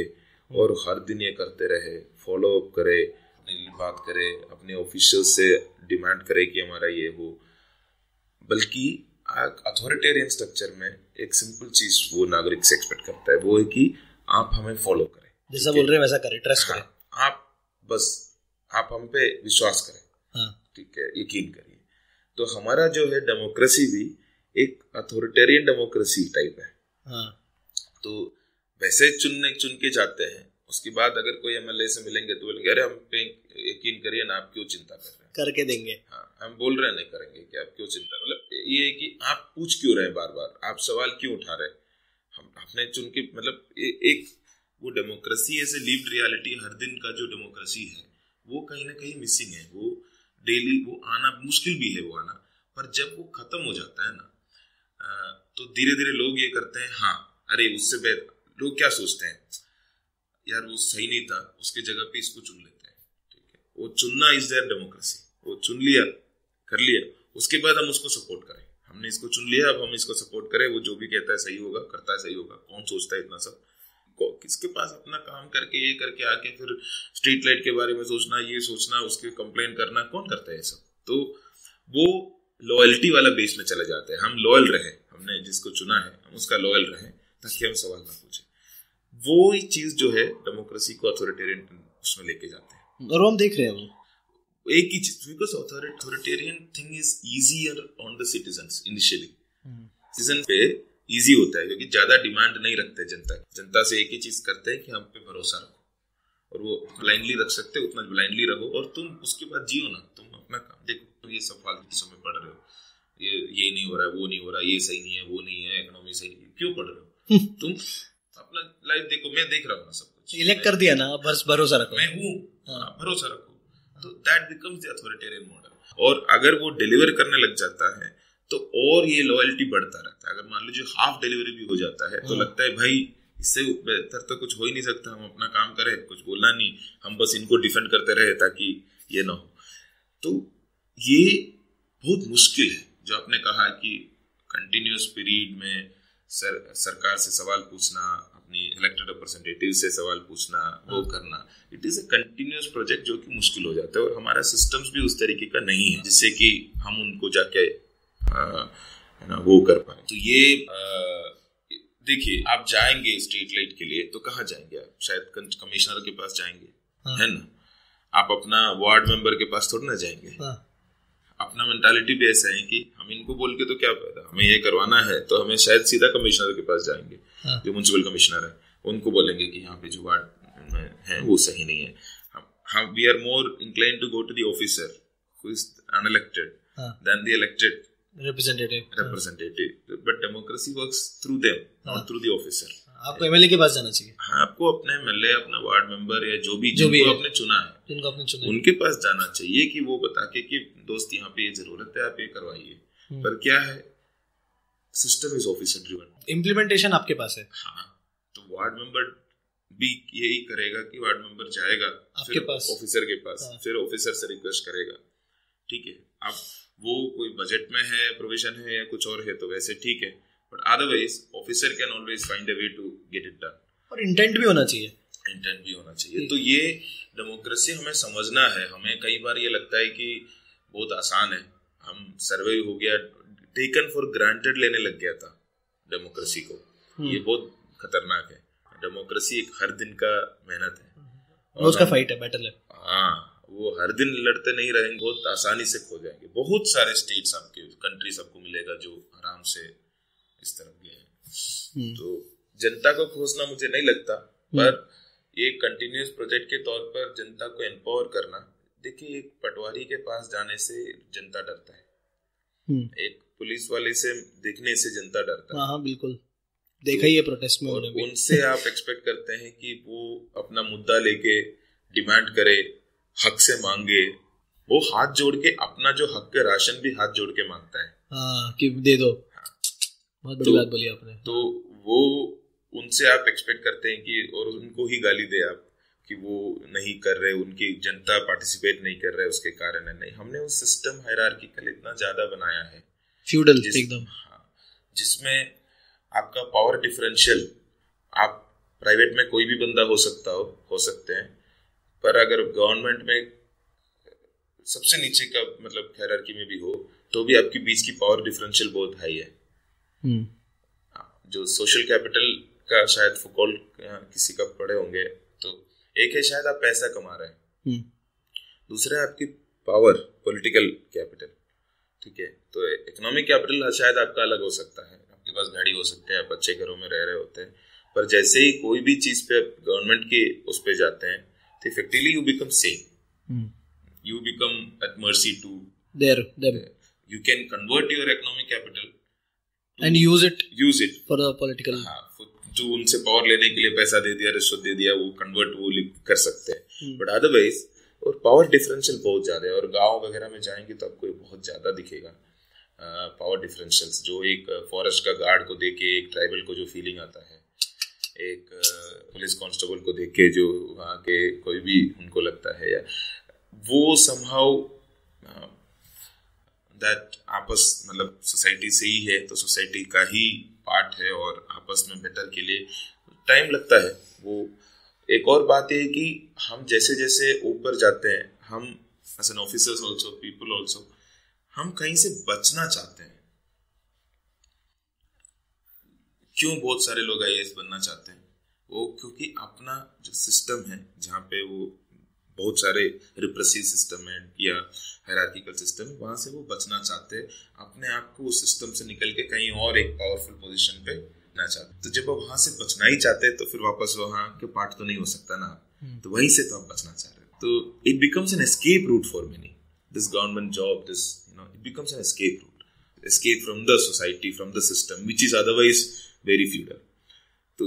और हर दिन ये करते रहे, फॉलो अप करे, अपने लिए बात करे, अपने ऑफिशियल से डिमांड करे कि हमारा ये हो। बल्कि अथॉरिटेरियन स्ट्रक्चर में एक सिंपल चीज वो नागरिक से एक्सपेक्ट करता है, वो है कि आप हमें फॉलो करें, जैसा बोल रहे हैं वैसा करें, ट्रस्ट करें, आप बस आप हम पे विश्वास करें, ठीक है, यकीन करिए। तो हमारा जो है डेमोक्रेसी भी एक अथॉरिटेरियन डेमोक्रेसी टाइप है। हाँ। तो वैसे चुन के जाते हैं, उसके बाद अगर कोई एमएलए से मिलेंगे तो बोलेंगे अरे हम पे यकीन करिए ना, आप क्यों चिंता कर रहे हैं, करके देंगे। हाँ, हम बोल रहे हैं नहीं करेंगे कि आप क्यों चिंता, मतलब ये है कि आप पूछ क्यों रहे हैं बार बार, आप सवाल क्यों उठा रहे हैं, हमने चुन के, मतलब एक वो डेमोक्रेसी ऐसे लिव्ड रियलिटी हर दिन का जो डेमोक्रेसी है वो कहीं ना कहीं मिसिंग है, वो डेली वो आना मुश्किल भी है वो आना, पर जब वो खत्म हो जाता है ना तो धीरे धीरे लोग ये करते हैं, हाँ अरे उससे बेहतर, लोग क्या सोचते हैं यार वो सही नहीं था, उसके जगह पे इसको चुन लेते हैं, ठीक है, वो चुनना इज देयर डेमोक्रेसी, वो चुन लिया कर लिया, उसके बाद हम उसको सपोर्ट करें, हमने इसको चुन लिया अब हम इसको सपोर्ट करें, वो जो भी कहता है सही होगा, करता है सही होगा, कौन सोचता है इतना सब, किसके पास अपना काम करके ये करके आके फिर स्ट्रीट लाइट के बारे में सोचना, ये सोचना, उसके कंप्लेन करना, कौन करता है ये सब। तो वो लॉयल्टी वाला बेस में चले जाते हैं, हम लॉयल रहे, हमने जिसको चुना है हम उसका लॉयल रहे ताकि हम सवाल ना पूछे, वो ही चीज जो है डेमोक्रेसी को अथॉरिटेरियन उसमें लेके जाते हैं और हम देख रहे हैं वो एक ही चीज, because authoritarian thing is easier on the citizens initially, citizen पे इजी होता है क्योंकि ज्यादा डिमांड नहीं रखते जनता से, एक ही चीज करते हैं कि हम पे भरोसा रखो, और वो ब्लाइंडली रख सकते उतना ब्लाइंडली रखो और तुम उसके बाद जियो ना, तुम अपना काम देखो, तुम ये सब फालतू चीजों में पढ़ रहे हो, ये नहीं हो रहा है, वो नहीं हो रहा, ये सही नहीं है, वो नहीं है, इकोनॉमी सही नहीं है, क्यों पढ़ रहे हो तुम, अपना लाइफ देखो, मैं देख रहा हूँ ना सब कुछ, इलेक्ट कर दिया ना, भरोसा रखो, मैं हूँ, भरोसा रखो। तो that becomes the authoritarian model, और अगर वो डिलीवर करने लग जाता है तो और ये लॉयल्टी बढ़ता रहता है। अगर मान लीजिए हाफ डिलीवरी भी हो जाता है तो लगता है भाई इससे बेहतर तो कुछ हो ही नहीं सकता, हम अपना काम करें, कुछ बोलना नहीं, हम बस इनको डिफेंड करते रहे ताकि ये ना हो। तो ये बहुत मुश्किल है जो आपने कहा कि कंटिन्यूस पीरियड में सरकार से सवाल पूछना, अपनी इलेक्टेड रिप्रेजेंटेटिव से सवाल पूछना, वो करना, it is a continuous project जो कि मुश्किल हो जाता है। और हमारा सिस्टम्स भी उस तरीके का नहीं है जिससे कि हम उनको जाके वो कर पाए। तो ये देखिए आप जाएंगे स्ट्रीट लाइट के लिए तो कहाँ जाएंगे, आप शायद कमिश्नर के पास जाएंगे, है ना, आप अपना वार्ड मेंबर के पास थोड़ी ना जाएंगे। अपना मेंटालिटी भी ऐसा है कि हम इनको बोल के तो क्या फायदा, हमें ये करवाना है तो हमें शायद सीधा कमिश्नर के पास जाएंगे, जो म्यूनसिपल कमिश्नर है उनको बोलेंगे कि यहाँ पे जो वार्ड है वो सही नहीं है। हम we are more incline to go to the officer who is unelected than the elected representative. But democracy works through them, not through the officer. आपको एमएलए के पास जाना चाहिए। हाँ, आपको अपने एमएलए, अपना वार्ड मेंबर या जो भी आपने चुना है, जिनको आपने चुना है, उनके पास जाना चाहिए कि वो बता के कि दोस्त यहाँ पे ये जरूरत है, आप ये करवाइए। पर क्या है, system is officer driven, implementation आपके पास है। हाँ, तो वार्ड मेंबर भी यही करेगा कि वार्ड मेंबर जाएगा आपके पास, ऑफिसर के पास, फिर ऑफिसर से रिक्वेस्ट करेगा, ठीक है, आप वो कोई बजट में है, प्रोविजन है या कुछ और है तो वैसे ठीक है, but otherwise officer can always find a way to get it done. और इंटेंट भी होना चाहिए, इंटेंट भी होना चाहिए। तो ये डेमोक्रेसी हमें समझना है। हमें कई बार ये लगता है कि बहुत आसान है, हम सर्वे हो गया, टेकन फॉर ग्रांटेड लेने लग गया था डेमोक्रेसी को। ये बहुत खतरनाक है, डेमोक्रेसी एक हर दिन का मेहनत है और उसका फाइट है, बैटल है। हाँ, वो हर दिन लड़ते नहीं रहेंगे, बहुत आसानी से खो जाएंगे। बहुत सारे स्टेट्स आपके कंट्रीज आपको मिलेगा जो आराम से इस तरफ गए हैं। तो जनता को खोजना मुझे नहीं लगता, पर ये कंटिन्यूअस प्रोजेक्ट के तौर पर जनता को एम्पावर करना, देखिए, एक पटवारी के पास जाने से जनता डरता है, एक पुलिस वाले से देखने से जनता डरता है। हाँ बिल्कुल, देखा ही है प्रोटेस्ट में। और उनसे आप एक्सपेक्ट करते हैं कि वो अपना मुद्दा लेके डिमांड करे, हक से मांगे। वो हाथ जोड़ के अपना जो हक का राशन भी हाथ जोड़ के मांगता है। हाँ, कि दे दो। हाँ। बहुत बड़ी बात बोली आपने। तो वो उनसे आप एक्सपेक्ट करते हैं कि, और उनको ही गाली दे आप कि वो नहीं कर रहे, उनकी जनता पार्टिसिपेट नहीं कर रहे, उसके कारण है। नहीं, हमने वो सिस्टम हायरार्किकल इतना ज्यादा बनाया है, फ्यूडल एकदम। हाँ, जिसमें आपका पावर डिफरेंशियल, आप प्राइवेट में कोई भी बंदा हो सकते हैं, पर अगर गवर्नमेंट में सबसे नीचे का मतलब हायरार्की में भी हो तो भी आपकी बीच की पावर डिफरेंशियल बहुत हाई है। जो सोशल कैपिटल का शायद फुकॉल किसी का पड़े होंगे, तो एक है शायद आप पैसा कमा रहे हैं, दूसरा है आपकी पावर पॉलिटिकल कैपिटल। ठीक है, तो इकोनॉमिक कैपिटल शायद आपका अलग हो सकता है, आपके पास गाड़ी हो सकती है, आप अच्छे घरों में रह रहे होते हैं, पर जैसे ही कोई भी चीज़ पे आप गवर्नमेंट के उस पे जाते हैं तो effectively you become same, you become at mercy to them. You can convert your economic capital and use it for the political. हाँ, जो उनसे पावर लेने के लिए पैसा दे दिया, रिश्वत दे दिया, वो कन्वर्ट वो कर सकते हैं, बट अदरवाइज। और पावर डिफरेंशियल बहुत ज्यादा है, और गांव वगैरह में जाएंगे तो आपको बहुत ज्यादा दिखेगा पावर डिफरेंशियल। जो एक फॉरेस्ट का गार्ड को देख के एक ट्राइबल को जो फीलिंग आता है, एक पुलिस कांस्टेबल को देख के जो वहाँ के कोई भी उनको लगता है, या वो somehow that आपस मतलब सोसाइटी से ही है, तो सोसाइटी का ही पार्ट है, और आपस में बेटर के लिए टाइम लगता है। वो एक और बात है कि हम जैसे जैसे ऊपर जाते हैं, हम as an officers also, people also, हम कहीं से बचना चाहते हैं। क्यों बहुत सारे लोग IAS बनना चाहते हैं? वो क्योंकि अपना जो सिस्टम है, जहाँ पे वो बहुत सारे रिप्रेसिव सिस्टम है या हायरार्किकल सिस्टम है, वहाँ से वो बचना चाहते हैं, अपने आप को उस सिस्टम से निकल के कहीं और एक पावरफुल पोजीशन पे ना चाहते। तो जब आप वहाँ से बचना ही चाहते हैं तो फिर वापस वहाँ के पार्ट तो नहीं हो सकता ना, तो वहीं से तो आप बचना चाह रहे हो। तो it becomes an escape route for many, this government job, this you know, it becomes an escape route, escape from the society, from the system which is otherwise very feudal. तो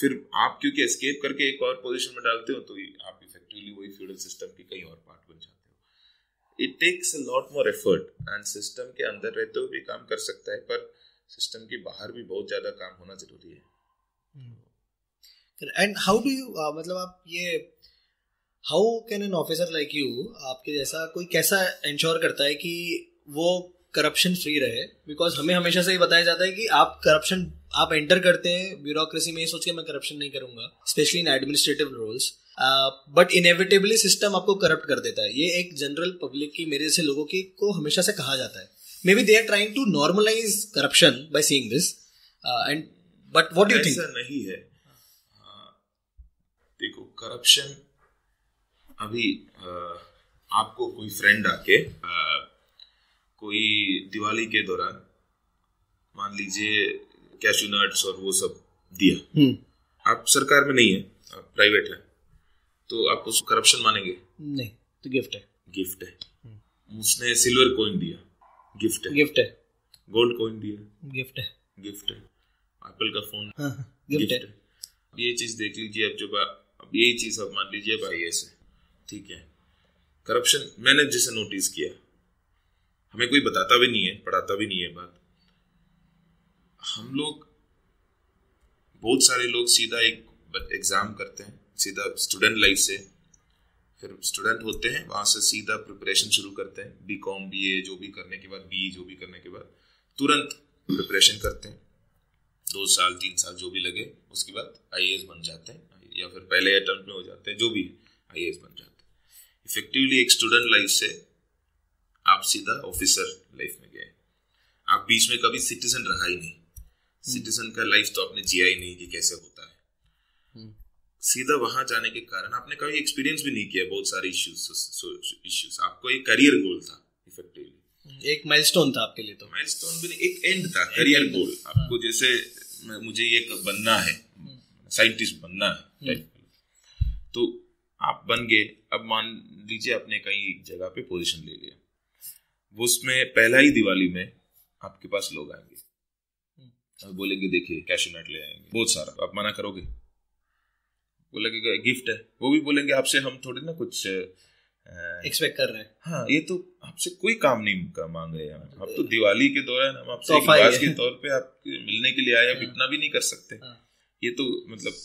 फिर आप क्योंकि एस्केप करके एक और position में डालते हो, तो आप इफेक्टिवली वही फ्यूडल सिस्टम की कहीं और पार्ट बन जाते हो। It takes a lot more effort, and system के अंदर रहते हुए भी काम कर सकता है, पर सिस्टम के बाहर भी बहुत ज्यादा काम होना जरूरी है। एंड हाउ डू यू मतलब आप ये how can an officer like you, आपके जैसा कोई कैसा इंश्योर करता है कि वो करप्शन फ्री रहे? बिकॉज हमें हमेशा से ही बताया जाता है कि आप करप्शन, आप एंटर करते हैं ब्यूरोक्रेसी में ये सोच के मैं करप्शन नहीं करूंगा, specially in administrative roles, but inevitably system आपको करप्ट कर देता है। ये एक जनरल पब्लिक की, मेरे जैसे लोगों की को हमेशा से कहा जाता है। Maybe they are trying to normalise corruption by saying this, and but what do you think? ऐसा नहीं है। देखो, करप्शन अभी आपको कोई फ्रेंड आके कोई दिवाली के दौरान मान लीजिए कैश्यू नट्स और वो सब दिया, आप सरकार में नहीं है, आप प्राइवेट है, तो आप उसको करप्शन मानेंगे नहीं, तो गिफ्ट है। उसने सिल्वर कॉइन दिया, गिफ्ट है। गोल्ड कॉइन दिया, गिफ्ट है। एप्पल का फोन, हाँ, गिफ्ट है। अब ये चीज देख लीजिए, अब यही चीज आप मान लीजिए अब IAS है। ठीक है, करप्शन मैंने जिसे नोटिस किया, हमें कोई बताता भी नहीं है, पढ़ाता भी नहीं है बात। हम लोग बहुत सारे लोग सीधा एक एग्जाम करते हैं, सीधा स्टूडेंट लाइफ से, फिर स्टूडेंट होते हैं, वहाँ से सीधा प्रिपरेशन शुरू करते हैं, बीकॉम, BA जो भी करने के बाद, BE जो भी करने के बाद तुरंत प्रिपरेशन करते हैं, 2 साल 3 साल जो भी लगे, उसके बाद IAS बन जाते हैं, या फिर पहले अटेम्प्ट में हो जाते हैं, जो भी IAS बन जाते हैं। इफेक्टिवली एक स्टूडेंट लाइफ से आप सीधा ऑफिसर लाइफ में गए, आप बीच में कभी सिटीजन रहा ही नहीं, सिटीजन का लाइफ तो आपने जिया ही नहीं कि कैसे होता है। सीधा वहां जाने के कारण आपने कभी एक्सपीरियंस भी नहीं किया बहुत सारे इश्यूज। आपको एक करियर गोल था, इफेक्टिवली एक माइलस्टोन था आपके लिए, तो माइलस्टोन भी नहीं, एक एंड था, करियर गोल। आपको जैसे मुझे ये बनना है, साइंटिस्ट बनना है, तो आप बन गए, अब मान लीजिए आपने कहीं जगह पे पोजीशन ले लिया, वो उसमें पहला ही दिवाली में आपके पास लोग आएंगे और बोलेंगे देखिए कैश्यू नट ले आएंगे बहुत सारा, आप मना करोगे? वो लगेगा गिफ्ट है, वो भी बोलेंगे आपसे हम थोड़ी ना कुछ एक्सपेक्ट कर रहे हैं, हाँ ये तो आपसे कोई काम नहीं मांग रहे हैं, आप तो दिवाली के दौरान हम आपसे एक बात के तौर पे आप मिलने के लिए आए, आप इतना भी नहीं कर सकते, ये तो मतलब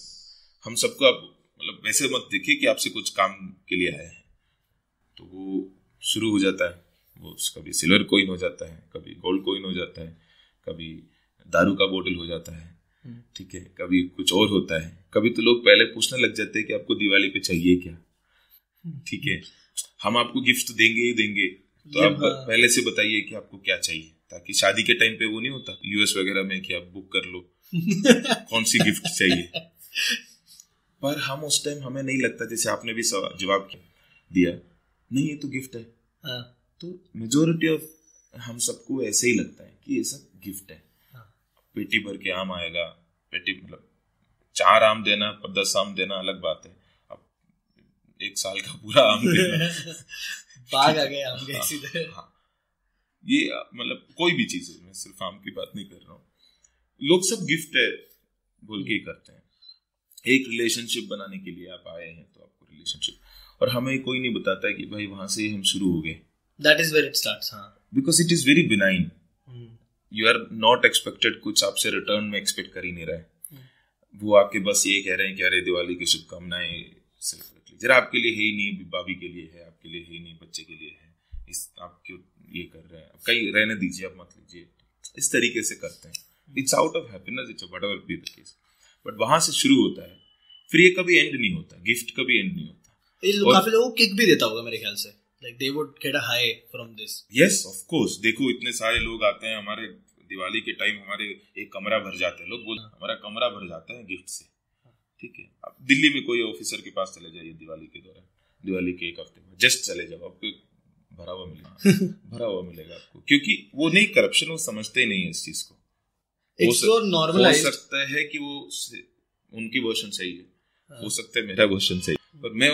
हम सबको आप मतलब वैसे मत देखिए कि आपसे कुछ काम के लिए आए हैं। तो वो शुरू हो जाता है, वो कभी सिल्वर कॉइन हो जाता है, कभी गोल्ड कॉइन हो जाता है, कभी दारू का बोतल हो जाता है, ठीक है, कभी कुछ और होता है, कभी तो लोग पहले पूछने लग जाते हैं कि आपको दिवाली पे चाहिए क्या, ठीक है हम आपको गिफ्ट देंगे ही देंगे, तो आप पहले से बताइए कि आपको क्या चाहिए, ताकि शादी के टाइम पे वो नहीं होता यूएस वगैरह में कि आप बुक कर लो कौन सी गिफ्ट चाहिए। पर हम उस टाइम हमें नहीं लगता, जैसे आपने भी जवाब दिया नहीं ये तो गिफ्ट है, तो मेजोरिटी ऑफ हम सबको ऐसे ही लगता है कि ये सब गिफ्ट है, पेटी भर के आम आएगा, पेटी मतलब 4 आम देना 10 आम देना अलग बात है, अब 1 साल का पूरा आम देना बाग आ गया आम के सीधे, हाँ ये मतलब कोई भी चीज़ है, मैं सिर्फ आम की बात नहीं कर रहा हूँ, लोग सब गिफ्ट है बोल के ही करते हैं। एक रिलेशनशिप बनाने के लिए आप आए हैं तो आपको रिलेशनशिप, और हमें कोई नहीं बताता है कि भाई वहाँ से हम शुरू हो गए, that is where it starts, हाँ because it is very benign, you are not expected, कुछ आपसे रिटर्न में एक्सपेक्ट कर ही नहीं रहा है, वो आपके बस ये कह रहे हैं कि अरे दिवाली की शुभकामनाएं सेलिब्रेट जरा, आपके लिए है ही नहीं, भाभी के लिए है, आपके लिए है ही नहीं, बच्चे के लिए है, इस आप क्यों ये कर रहे हैं, कहीं रहने दीजिए आप मत लीजिए, इस तरीके से करते हैं। It's out of happiness, it's whatever be the case, but वहाँ से शुरू होता है, फिर ये कभी एंड नहीं होता, गिफ्ट कभी एंड नहीं होता। काफी लोगों को किक भी देता होगा मेरे ख्याल से, like they would get a high from this. Yes, of course. देखो इतने सारे लोग आते हैं हमारे दिवाली के टाइम, हमारे एक कमरा भर जाते हैं, लोग बोलते हैं हमारा कमरा भर जाता है गिफ्ट से, ठीक है। अब दिल्ली में कोई ऑफिसर के पास चले जाइए दिवाली के दौरान, दिवाली के एक हफ्ते में जस्ट चले जाओ, आपको भरा हुआ मिलेगा भरा हुआ मिलेगा आपको, क्योंकि वो नहीं करप्शन वो समझते ही नहीं है इस चीज को, हो सकता है कि वो उनकी वर्जन सही है, हो सकता है मेरा वर्जन सही, पर मैं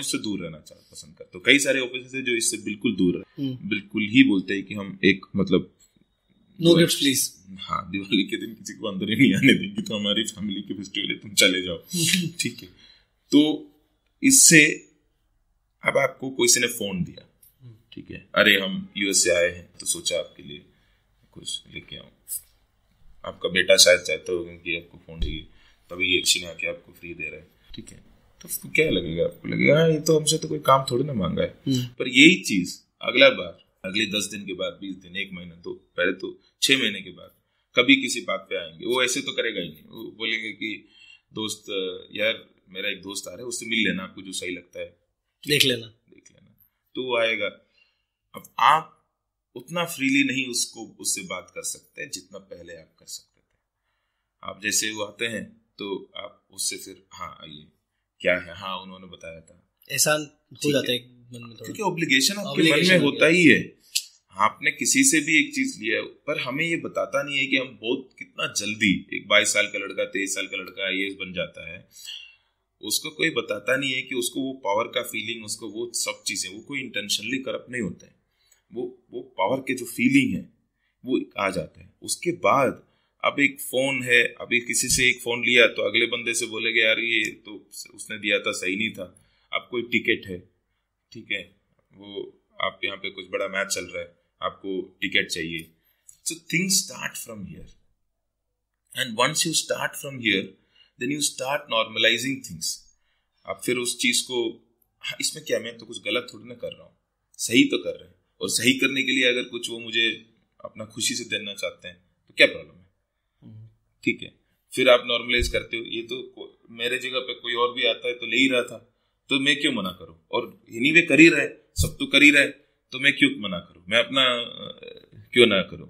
उससे दूर रहना पसंद करता हूँ। कई सारे ऑफिसर्स हैं जो इससे बिल्कुल दूर रहे, बिल्कुल ही बोलते हैं कि हम एक मतलब नो गिफ्ट्स प्लीज, हाँ दिवाली के दिन किसी को अंदर ही नहीं आने देंगे, तो हमारी फैमिली के फेस्टिवल है तुम चले जाओ, ठीक है। तो इससे अब आपको किसी ने फोन दिया, ठीक है, अरे हम यूएस से आए हैं तो सोचा आपके लिए कुछ लेके आऊँ, आपका बेटा शायद चाहता होगा कि आपको फोन चाहिए तभी ये एक्शन आके आपको फ्री दे रहा है, ठीक है, तो क्या लगेगा आपको, लगेगा ये तो हमसे तो कोई काम थोड़ी ना मांगा है। पर यही चीज अगला बार अगले 10 दिन के बाद, 20 दिन, 1 महीना, तो पहले तो 6 महीने के बाद कभी किसी बात पे आएंगे, वो ऐसे तो करेगा ही नहीं, वो बोलेंगे कि दोस्त यार मेरा एक दोस्त आ रहा है उससे मिल लेना, आपको जो सही लगता है देख लेना, तो वो आएगा। अब आप उतना फ्रीली नहीं उससे बात कर सकते जितना पहले आप कर सकते थे, आप जैसे वो आते हैं तो आप उससे फिर हाँ आइए क्या है, हाँ उन्होंने बताया था, ऐसा हो जाता है मन में, क्योंकि ऑब्लिगेशन आपके मन में होता ही है, आपने किसी से भी एक चीज लिया है, पर हमें ये बताता नहीं है कि हम बहुत कितना जल्दी एक 22 साल का लड़का 23 साल का लड़का आईएएस बन जाता है, उसको कोई बताता नहीं है कि उसको वो पावर का फीलिंग, उसको वो सब चीजें, वो कोई इंटेंशनली करप्ट नहीं होता है, वो पावर के जो फीलिंग है वो आ जाता है। उसके बाद अब एक फोन है, अभी किसी से एक फोन लिया तो अगले बंदे से बोलेगा यार ये तो उसने दिया था सही नहीं था, आपको एक टिकट है, ठीक है, वो आप यहाँ पे कुछ बड़ा मैच चल रहा है आपको टिकट चाहिए, so things start from here and once you start from here then you start normalising things. आप फिर उस चीज को इसमें क्या, मैं तो कुछ गलत थोड़ी ना कर रहा हूँ, सही तो कर रहे हैं, और सही करने के लिए अगर कुछ वो मुझे अपना खुशी से देना चाहते हैं तो क्या प्रॉब्लम है, ठीक है। फिर आप नॉर्मलाइज करते हो, ये तो मेरे जगह पे कोई और भी आता है तो ले ही रहा था, तो मैं क्यों मना करूं, और एनीवे कर ही रहा है, सब तो कर ही रहा है, तो मैं क्यों मना करूं, मैं अपना क्यों ना करूं।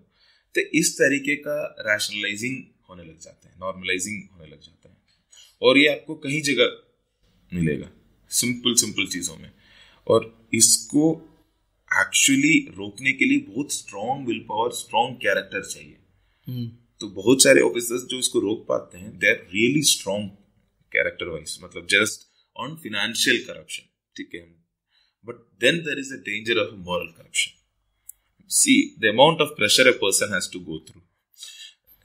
तो इस तरीके का रैशनलाइजिंग होने लग जाता है, नॉर्मलाइजिंग होने लग जाता है, और ये आपको कहीं जगह मिलेगा सिंपल चीज़ों में, और इसको एक्चुअली रोकने के लिए बहुत strong will power, strong character चाहिए। तो बहुत सारे ऑफिसर्स जो इसको रोक पाते हैं, they are really strong character wise, मतलब just on financial corruption. Okay? But then there is a danger of moral corruption. See, the amount of pressure a person has to go through.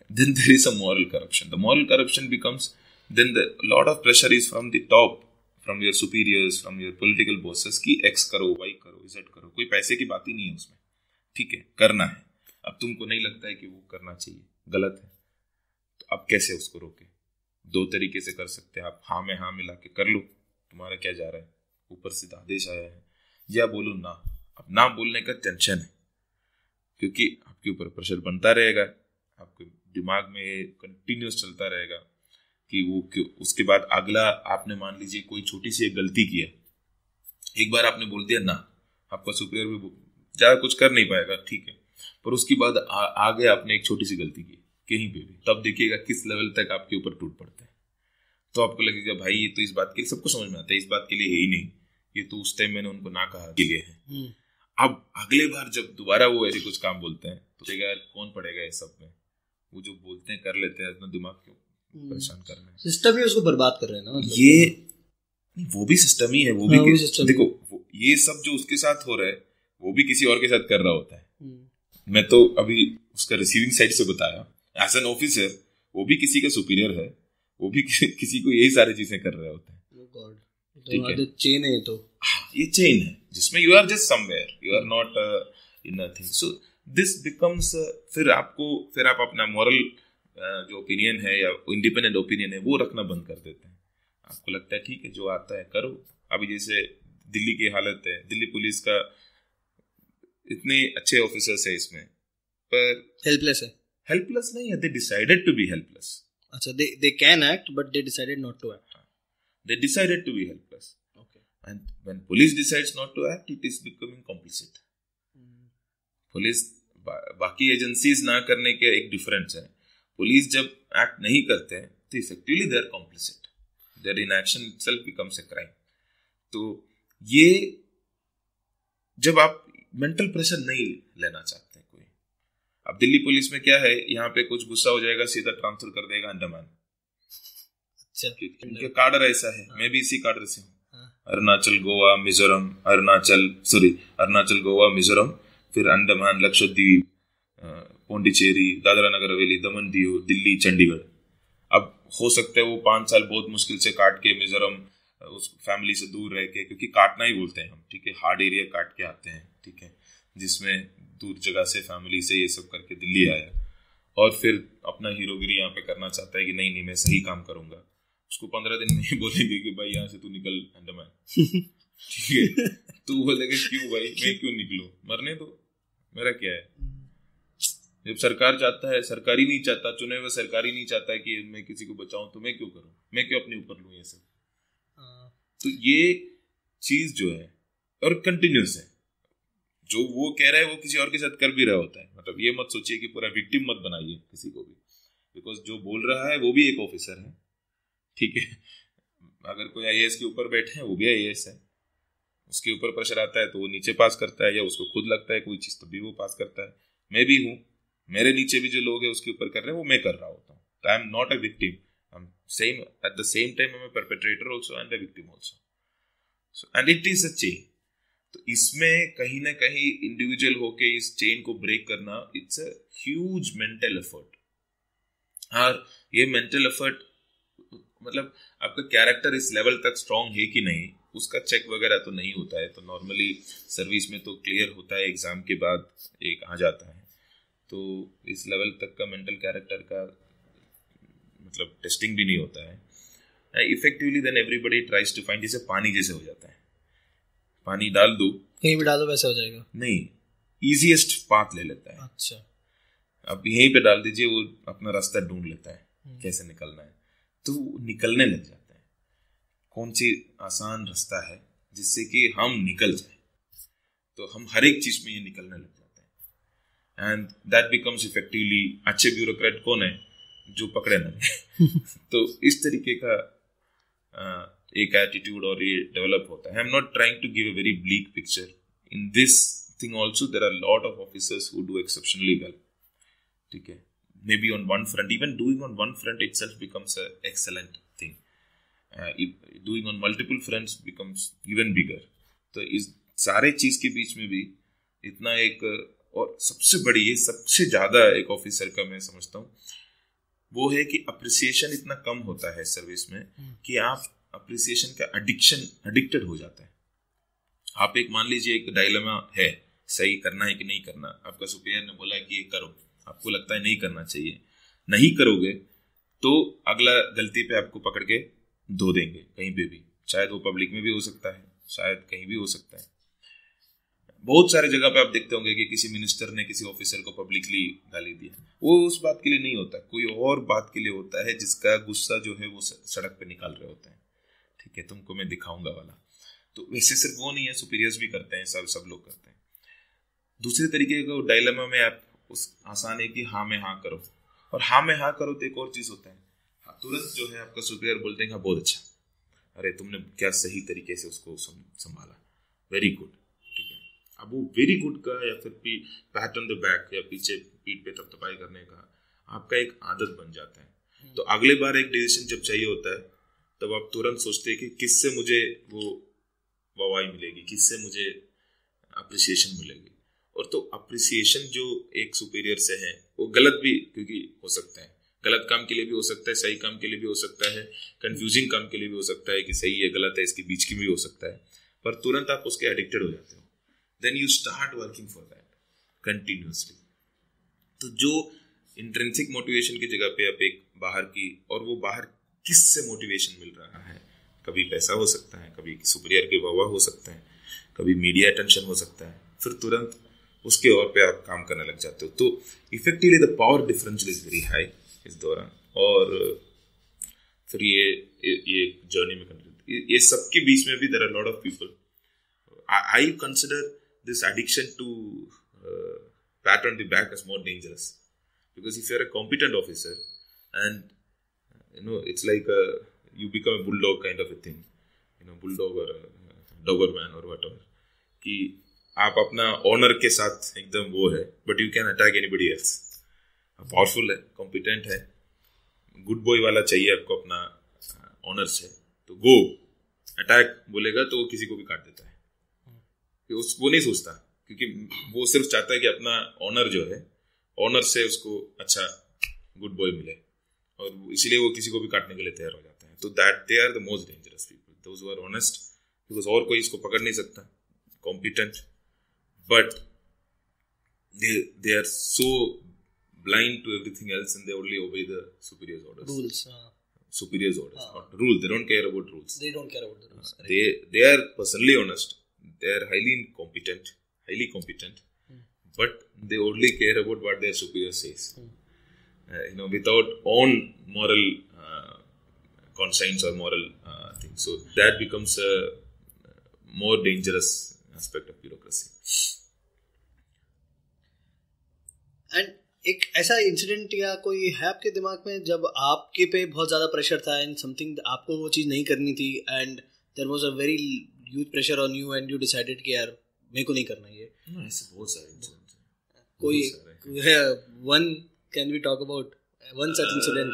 Then there is a moral corruption. The moral corruption becomes, then the lot of pressure is from the top, from your superiors, from your political bosses, कि X करो, Y करो, Z करो. कोई पैसे की बात ही नहीं है उसमें. ठीक है, करना है. अब तुमको नहीं लगता है कि वो करना चाहिए, गलत है, तो अब कैसे उसको रोके? दो तरीके से कर सकते हैं आप. हाँ में हाँ मिला के कर लो, तुम्हारा क्या जा रहा है, ऊपर से आदेश आया है, या बोलो ना. अब ना बोलने का टेंशन है क्योंकि आपके ऊपर प्रेशर बनता रहेगा, आपके दिमाग में कंटिन्यूस चलता रहेगा कि वो क्यों. उसके बाद अगला, आपने मान लीजिए कोई छोटी सी एक गलती किया, एक बार आपने बोल दिया ना, आपका सुपीरियर भी ज़्यादा कुछ कर नहीं पाएगा, ठीक है, पर उसके बाद आगे आपने एक छोटी सी गलती की कहीं पे भी, तब देखिएगा किस लेवल तक आपके ऊपर टूट पड़ता है. तो आपको लगेगा भाई ये तो इस बात के लिए, सबको समझ में आता है, इस बात के लिए है ही नहीं, ये तो उस टाइम मैंने उनको ना कहा के लिए है. अब अगले बार जब दोबारा वो ऐसे कुछ काम बोलते हैं तो यार कौन पड़ेगा ये सब में, वो जो बोलते हैं कर लेते हैं, अपना दिमाग क्यों परेशान कर रहे हैं, सिस्टम ही उसको बर्बाद कर रहे हैं ना. ये वो भी सिस्टम ही है, वो भी देखो, ये सब जो उसके साथ हो रहा है वो भी किसी और के साथ कर रहा होता है. मैं तो अभी उसका रिसीविंग साइड से बताया, एज एन ऑफिसर वो भी किसी का सुपीरियर है, वो भी किसी को यही सारी चीजें कर रहे होते हैं. ये चेन है जिसमें you are just somewhere, you are not in nothing. So this becomes, फिर आप अपना मॉरल जो ओपिनियन है या इंडिपेंडेंट ओपिनियन है वो रखना बंद कर देते हैं. आपको लगता है ठीक है जो आता है करो. अभी जैसे दिल्ली की हालत है, दिल्ली पुलिस का इतने अच्छे ऑफिसर्स है इसमें, पर हेल्पलेस है. हेल्पलेस नहीं है, they decided to be helpless. अच्छा, they can act but they decided not to act. They decided to be helpless. Okay. And when police decides not to act, it is becoming complicit. Police, बाकी agencies ना करने के एक difference है. Police जब act नहीं करते हैं, तो effectively they are complicit. Their inaction itself becomes a crime. तो ये जब आप mental pressure नहीं लेना चाहते कोई. अब दिल्ली पुलिस में क्या है, यहाँ पे कुछ गुस्सा हो जाएगा सीधा ट्रांसफर कर देगा अंडमान. कार्डर ऐसा है, मैं भी इसी कार्डर से हूँ. अरुणाचल, गोवा, मिजोरम, फिर अंडमान, लक्षद्वीप, पुडुचेरी, दादरा नगर हवेली, दमन दीव, दिल्ली, चंडीगढ़. अब हो सकता है वो 5 साल बहुत मुश्किल से काट के मिजोरम उस फैमिली से दूर रह के, क्योंकि काटना ही बोलते हैं हम, ठीक है, हार्ड एरिया काट के आते हैं, ठीक है, जिसमें दूर जगह से फैमिली से ये सब करके दिल्ली आया और फिर अपना हीरोगिरी यहाँ पे करना चाहता है कि नहीं नहीं मैं सही काम करूंगा. उसको 15 दिन में बोलेंगे कि भाई यहाँ से तू निकल अंडमान, ठीक है, तू बोलेगा क्यों भाई, मैं क्यों निकलूं, मरने दो, मेरा क्या है. जब सरकार चाहता है, सरकार ही नहीं चाहता, चुने हुए सरकार ही नहीं चाहता है कि मैं किसी को बचाऊं, तो मैं क्यों करूं, मैं क्यों अपने ऊपर लूं ये सब. तो ये चीज जो है और कंटिन्यूस है, जो वो कह रहा है वो किसी और के साथ कर भी रहा होता है. मतलब ये मत सोचिए कि पूरा विक्टिम मत बनाइए किसी को भी, बिकॉज जो बोल रहा है वो भी एक ऑफिसर है, ठीक है. अगर कोई आईएएस के ऊपर बैठे हैं वो भी आईएएस है, उसके ऊपर प्रेशर आता है तो वो नीचे पास करता है, या उसको खुद लगता है कोई चीज़ तो भी वो पास करता है. मैं भी हूँ, मेरे नीचे भी जो लोग हैं उसके ऊपर कर रहे हैं वो मैं कर रहा होता हूँ. तो I am not a victim, I am same at the same time I am perpetrator also and a victim also. So and it is a chain. तो इसमें कहीं ना कहीं इंडिविजुअल होके इस चेन को ब्रेक करना, it's a huge mental effort. और ये मेंटल एफर्ट मतलब आपका कैरेक्टर इस लेवल तक स्ट्रांग है कि नहीं उसका चेक वगैरह तो नहीं होता है. तो नॉर्मली सर्विस में तो क्लियर होता है, एग्जाम के बाद एक आ जाता है. तो इस लेवल तक का मेंटल कैरेक्टर का मतलब टेस्टिंग भी नहीं होता है effectively. Then everybody tries to find. इसे पानी जैसे हो जाता है, पानी डाल दो कहीं भी डालो वैसे हो जाएगा. नहीं, ईजीएस्ट पाथ ले लेता है. अच्छा, अब यहीं पे डाल दीजिए, वो अपना रास्ता ढूंढ लेता है कैसे निकलना है. तो निकलने लग जाता है कौन सी आसान रास्ता है जिससे कि हम निकल जाए. तो हम हर एक चीज में ये निकलने लग जाते हैं एंड दैट बिकम्स इफेक्टिवली. अच्छे ब्यूरोक्रेट कौन है, जो पकड़े ना गए. तो इस तरीके का एक एटीट्यूड और ये डेवलप होता है. I am not trying to give a very bleak picture in this thing also. There are lot of officers who do exceptionally well, ठीक है, maybe on one front, even doing on one front itself becomes an excellent thing. if doing on multiple fronts becomes even bigger. तो इस सारे चीज के बीच में भी इतना एक और सबसे बड़ी ये सबसे ज्यादा एक ऑफिसर का मैं समझता हूँ वो है कि अप्रिसिएशन इतना कम होता है सर्विस में कि आप अप्रिसिएशन का एडिक्टेड हो जाता है. आप एक मान लीजिए एक डायलेमा है सही करना है कि नहीं करना, आपका सुपीरियर ने बोला कि ये करो, आपको लगता है नहीं करना चाहिए, नहीं करोगे तो अगला गलती पे आपको पकड़ के धो देंगे कहीं पे भी, शायद वो पब्लिक में भी हो सकता है, शायद कहीं भी हो सकता है. बहुत सारे जगह पे आप देखते होंगे कि किसी मिनिस्टर ने किसी ऑफिसर को पब्लिकली गाली दिया, वो उस बात के लिए नहीं होता, कोई और बात के लिए होता है जिसका गुस्सा जो है वो सड़क पे निकाल रहे होते हैं, ठीक है तुमको मैं दिखाऊंगा वाला. तो वैसे सिर्फ वो नहीं है, सुपीरियर्स भी करते हैं, सब सब लोग करते हैं. दूसरे तरीके का डायलेमा में आप उस आसान है कि हाँ में हाँ करो, और हाँ में हाँ करो तो एक और चीज होता है, तुरंत जो है आपका सुपीरियर बोलते हैं हाँ बहुत अच्छा, अरे तुमने क्या सही तरीके से उसको संभाला, वेरी गुड, ठीक है. अब वो वेरी गुड का या फिर पैट ऑन द बैक या पीछे पीठ पे थपथपाई करने का आपका एक आदत बन जाता है. तो अगले बार एक डिसीजन जब चाहिए होता है तब आप तुरंत सोचते हैं कि किससे मुझे वो वाहवाही मिलेगी, किससे मुझे अप्रिसिएशन मिलेगी. और तो अप्रिसिएशन जो एक सुपीरियर से है वो गलत भी, क्योंकि हो सकता है गलत काम के लिए भी हो सकता है, सही काम के लिए भी हो सकता है, कंफ्यूजिंग काम के लिए भी हो सकता है कि सही है गलत है इसके बीच की भी हो सकता है, पर तुरंत आप उसके एडिक्टेड हो जाते हो. Then you start working for that continuously. तो जो इंट्रिंसिक मोटिवेशन की जगह पे आप एक बाहर की, और वो बाहर किससे मोटिवेशन मिल रहा है, कभी पैसा हो सकता है, कभी सुपीरियर की वाह-वाह हो सकता है, कभी मीडिया अटेंशन हो सकता है, फिर तुरंत उसके और पे आप काम करने लग जाते हो. तो effectively the power differential is very high इस दौरान, और फिर ये जर्नी में ये सबके बीच में भी there are lot of people. I consider this addiction to pat on the back as more dangerous, because if you are a competent officer and you know it's like a, you become a bulldog kind of a thing, you know, bulldog or doberman or whatever, कि आप अपना honour के साथ एकदम वो है, but you can attack anybody else. Powerful है, competent है, गुड बॉय वाला चाहिए आपको अपना ऑनर्स है, तो गो अटैक बोलेगा तो वो किसी को भी काट देता है, तो वो नहीं सोचता, क्योंकि वो सिर्फ चाहता है कि अपना ऑनर जो है ऑनर से उसको अच्छा गुड बॉय मिले, और इसीलिए वो किसी को भी काटने के लिए तैयार हो जाता है. तो that they are the most dangerous people, those who are honest, because और कोई इसको पकड़ नहीं सकता, competent, but they are so blind to everything else and they only obey the superior's orders. Rules. Superior's orders, not rules. They don't care about rules. They don't care about the rules. They are personally honest. They are highly competent, but they only care about what their superior says. You know, without own moral conscience or moral thing. So that becomes a more dangerous aspect of bureaucracy. And एक ऐसा incident या कोई है आपके दिमाग में जब आपके पे बहुत ज़्यादा प्रेशर था एंड समथिंग, आपको वो चीज़ नहीं करनी थी, and there was a very huge pressure on you and you decided कि यार मेरे को नहीं करना ये? ऐसे बहुत सारे इंसिडेंट हैं. कोई one, can we talk about one such incident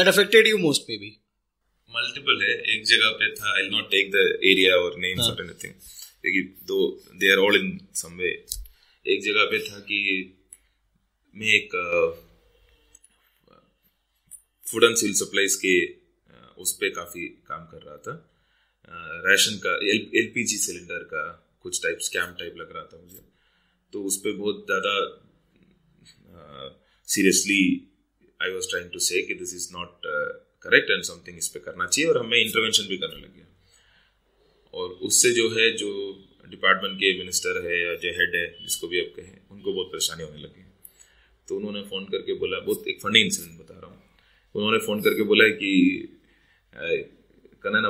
that affected you most? Maybe multiple है. एक जगह पे था, I will not take the area और नेम्स और एनीथिंग, क्योंकि though they are all in सम वे. एक जगह पे था कि मैं एक फूड एंड सिविल सप्लाईज के उस पर काफ़ी काम कर रहा था, राशन का एलपीजी सिलेंडर का कुछ टाइप स्कैम टाइप लग रहा था मुझे, तो उस पर बहुत ज़्यादा seriously I was trying to say कि this is not correct and something इस पर करना चाहिए, और हमें इंटरवेंशन भी करने लग गया. और उससे जो है जो डिपार्टमेंट के मिनिस्टर है या जो हेड है जिसको भी आप कहें, उनको बहुत परेशानी होने लगी. तो उन्होंने फ़ोन करके बोला, बहुत एक फनी इंसिडेंट बता रहा हूँ, उन्होंने फ़ोन करके बोला कि कनन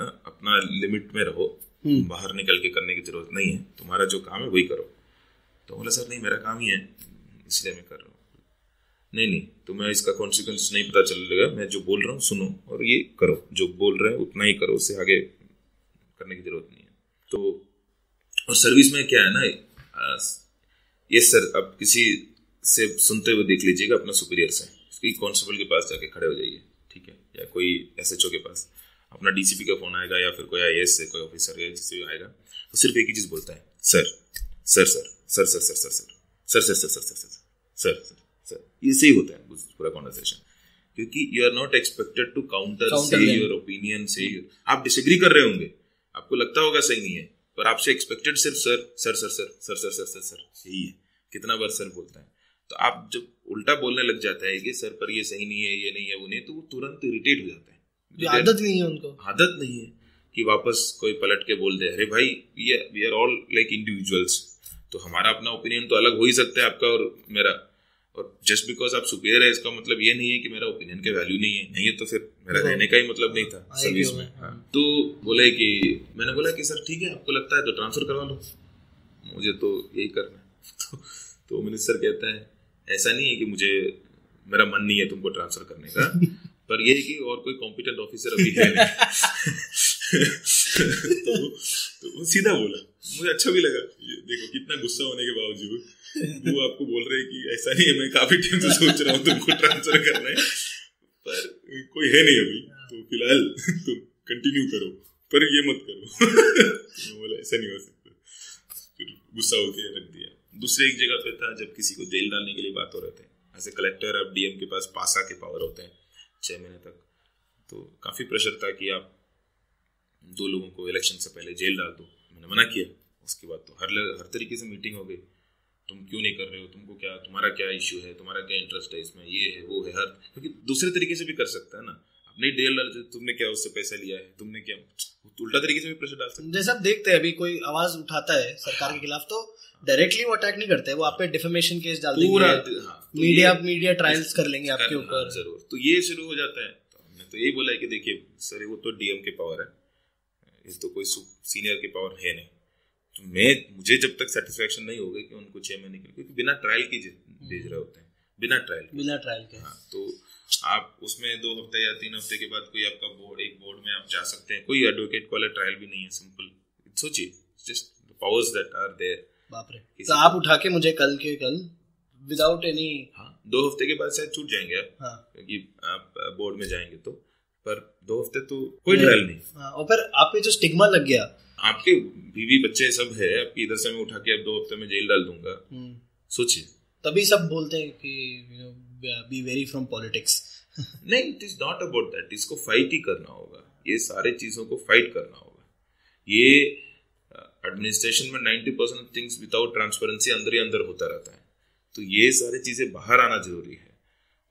अपना लिमिट में रहो, बाहर निकल के करने की ज़रूरत नहीं है, तुम्हारा जो काम है वही करो. तो बोला, सर नहीं मेरा काम ही है इसलिए मैं कर रहा हूँ. नहीं तुम्हें इसका कॉन्सिक्वेंस नहीं पता चलेगा, मैं जो बोल रहा हूँ सुनो और ये करो, जो बोल रहे हैं उतना ही करो, उससे आगे करने की ज़रूरत नहीं है. तो और सर्विस में क्या है ना, यस सर, आप किसी से सुनते हुए देख लीजिएगा अपना सुपीरियर से, कांस्टेबल के पास जाके खड़े हो जाइए, ठीक है, या कोई एसएचओ के पास अपना डीसीपी का फोन आएगा या फिर कोई आईएएस से कोई ऑफिसर या जिससे आएगा, तो सिर्फ एक ही चीज़ बोलता है, sir sir sir sir sir sir sir sir sir sir sir sir sir sir sir sir. इससे ही होता है पूरा कॉन्वर्सेशन, क्योंकि you are not expected to counter से योर ओपिनियन से। आप डिसएग्री कर रहे होंगे, आपको लगता होगा सही नहीं है, पर आपसे एक्सपेक्टेड सिर्फ sir sir sir sir sir sir sir sir sir यही है। कितना बार सर बोलता है, तो आप जब उल्टा बोलने लग जाता है कि सर पर ये सही नहीं है, ये नहीं है, वो नहीं, तो वो तुरंत इरिटेट हो जाता है। आदत नहीं है उनको, आदत नहीं है कि वापस कोई पलट के बोल दे। अरे भाई, we are all like individuals, तो हमारा अपना ओपिनियन तो अलग हो ही सकता है आपका और मेरा, और जस्ट बिकॉज आप सुपीरियर है इसका मतलब ये नहीं है कि मेरा ओपिनियन का वैल्यू नहीं है। नहीं है तो फिर मेरा रहने का ही मतलब नहीं था सर्विस में। तो बोले कि, मैंने बोला कि सर ठीक है, आपको लगता है तो ट्रांसफर करवा लो, मुझे तो यही करना है। तो मिनिस्टर कहता है ऐसा नहीं है कि मुझे मेरा मन नहीं है तुमको ट्रांसफर करने का, पर ये है कि और कोई कॉम्पिटेंट ऑफिसर अभी है नहीं। तो वो सीधा बोला, मुझे अच्छा भी लगा, देखो कितना गुस्सा होने के बावजूद वो आपको बोल रहे कि ऐसा नहीं है, मैं काफी टाइम से सोच रहा हूँ तुमको ट्रांसफर करना है, पर कोई है नहीं अभी, तो फिलहाल तुम कंटिन्यू करो, पर ये मत करो। बोला ऐसा नहीं हो सकता, फिर गुस्सा होके रख दिया। दूसरे एक जगह पे था, जब किसी को जेल डालने के लिए बात हो रहे थे, ऐसे कलेक्टर अब डीएम के पास पासा के पावर होते हैं 6 महीने तक, तो काफ़ी प्रेशर था कि आप 2 लोगों को इलेक्शन से पहले जेल डाल दो। मैंने मना किया। उसके बाद तो हर तरीके से मीटिंग हो गई, तुम क्यों नहीं कर रहे हो, तुमको क्या, तुम्हारा क्या इशू है, तुम्हारा क्या इंटरेस्ट है इसमें, ये है वो है, हर, क्योंकि दूसरे तरीके से भी कर सकता है ना, अपने जेल डाल, तुमने क्या उससे पैसा लिया है, तुमने क्या, उल्टा तरीके से भी प्रेशर डाल सकते हैं। जैसे आप देखते हैं अभी कोई आवाज़ उठाता है सरकार के खिलाफ तो डायरेक्टली वो अटैक नहीं करते, वो आप पे डिफेमेशन केस डाल देंगे, मीडिया ट्रायल्स कर लेंगे आपके ऊपर, जरूर। तो ये शुरू हो जाता है। तो हमने तो यही बोला है कि देखिए सर, वो तो डीएम के पावर है, इस तो कोई सीनियर के पावर है नहीं, तो मुझे जब तक सेटिस्फेक्शन नहीं होगा कि उनको 6 महीने के, क्योंकि बिना ट्रायल की भेज रहे होते हैं, बिना ट्रायल के। हाँ, तो आप उसमें 2 हफ्ते या 3 हफ्ते के बाद कोई आपका बोर्ड, एक बोर्ड में आप जा सकते हैं, कोई एडवोकेट वाला ट्रायल भी नहीं है, सिंपल। सोचिए just the powers that are there. बाप रे, तो आप उठा के मुझे कल के कल विदाउट एनी, हाँ, 2 हफ्ते के बाद शायद छूट जाएंगे आप, हाँ, क्योंकि आप बोर्ड में जाएंगे तो, पर 2 हफ्ते तो कोई ट्रायल नहीं। हाँ, और पर आप पे जो स्टिग्मा लग गया, आपके बीवी बच्चे सब है, आपकी इधर से मैं उठा के अब 2 हफ्ते में जेल डाल दूंगा, सोचिए। तभी सब बोलते हैं कि you know be very from politics. नहीं, it is not about that, इसको फाइट ही करना होगा, ये सारे चीजों को फाइट करना होगा। ये एडमिनिस्ट्रेशन में 90% थिंग्स विदाउट ट्रांसपेरेंसी अंदर ही अंदर होता रहता है, तो ये सारी चीज़ें बाहर आना जरूरी है,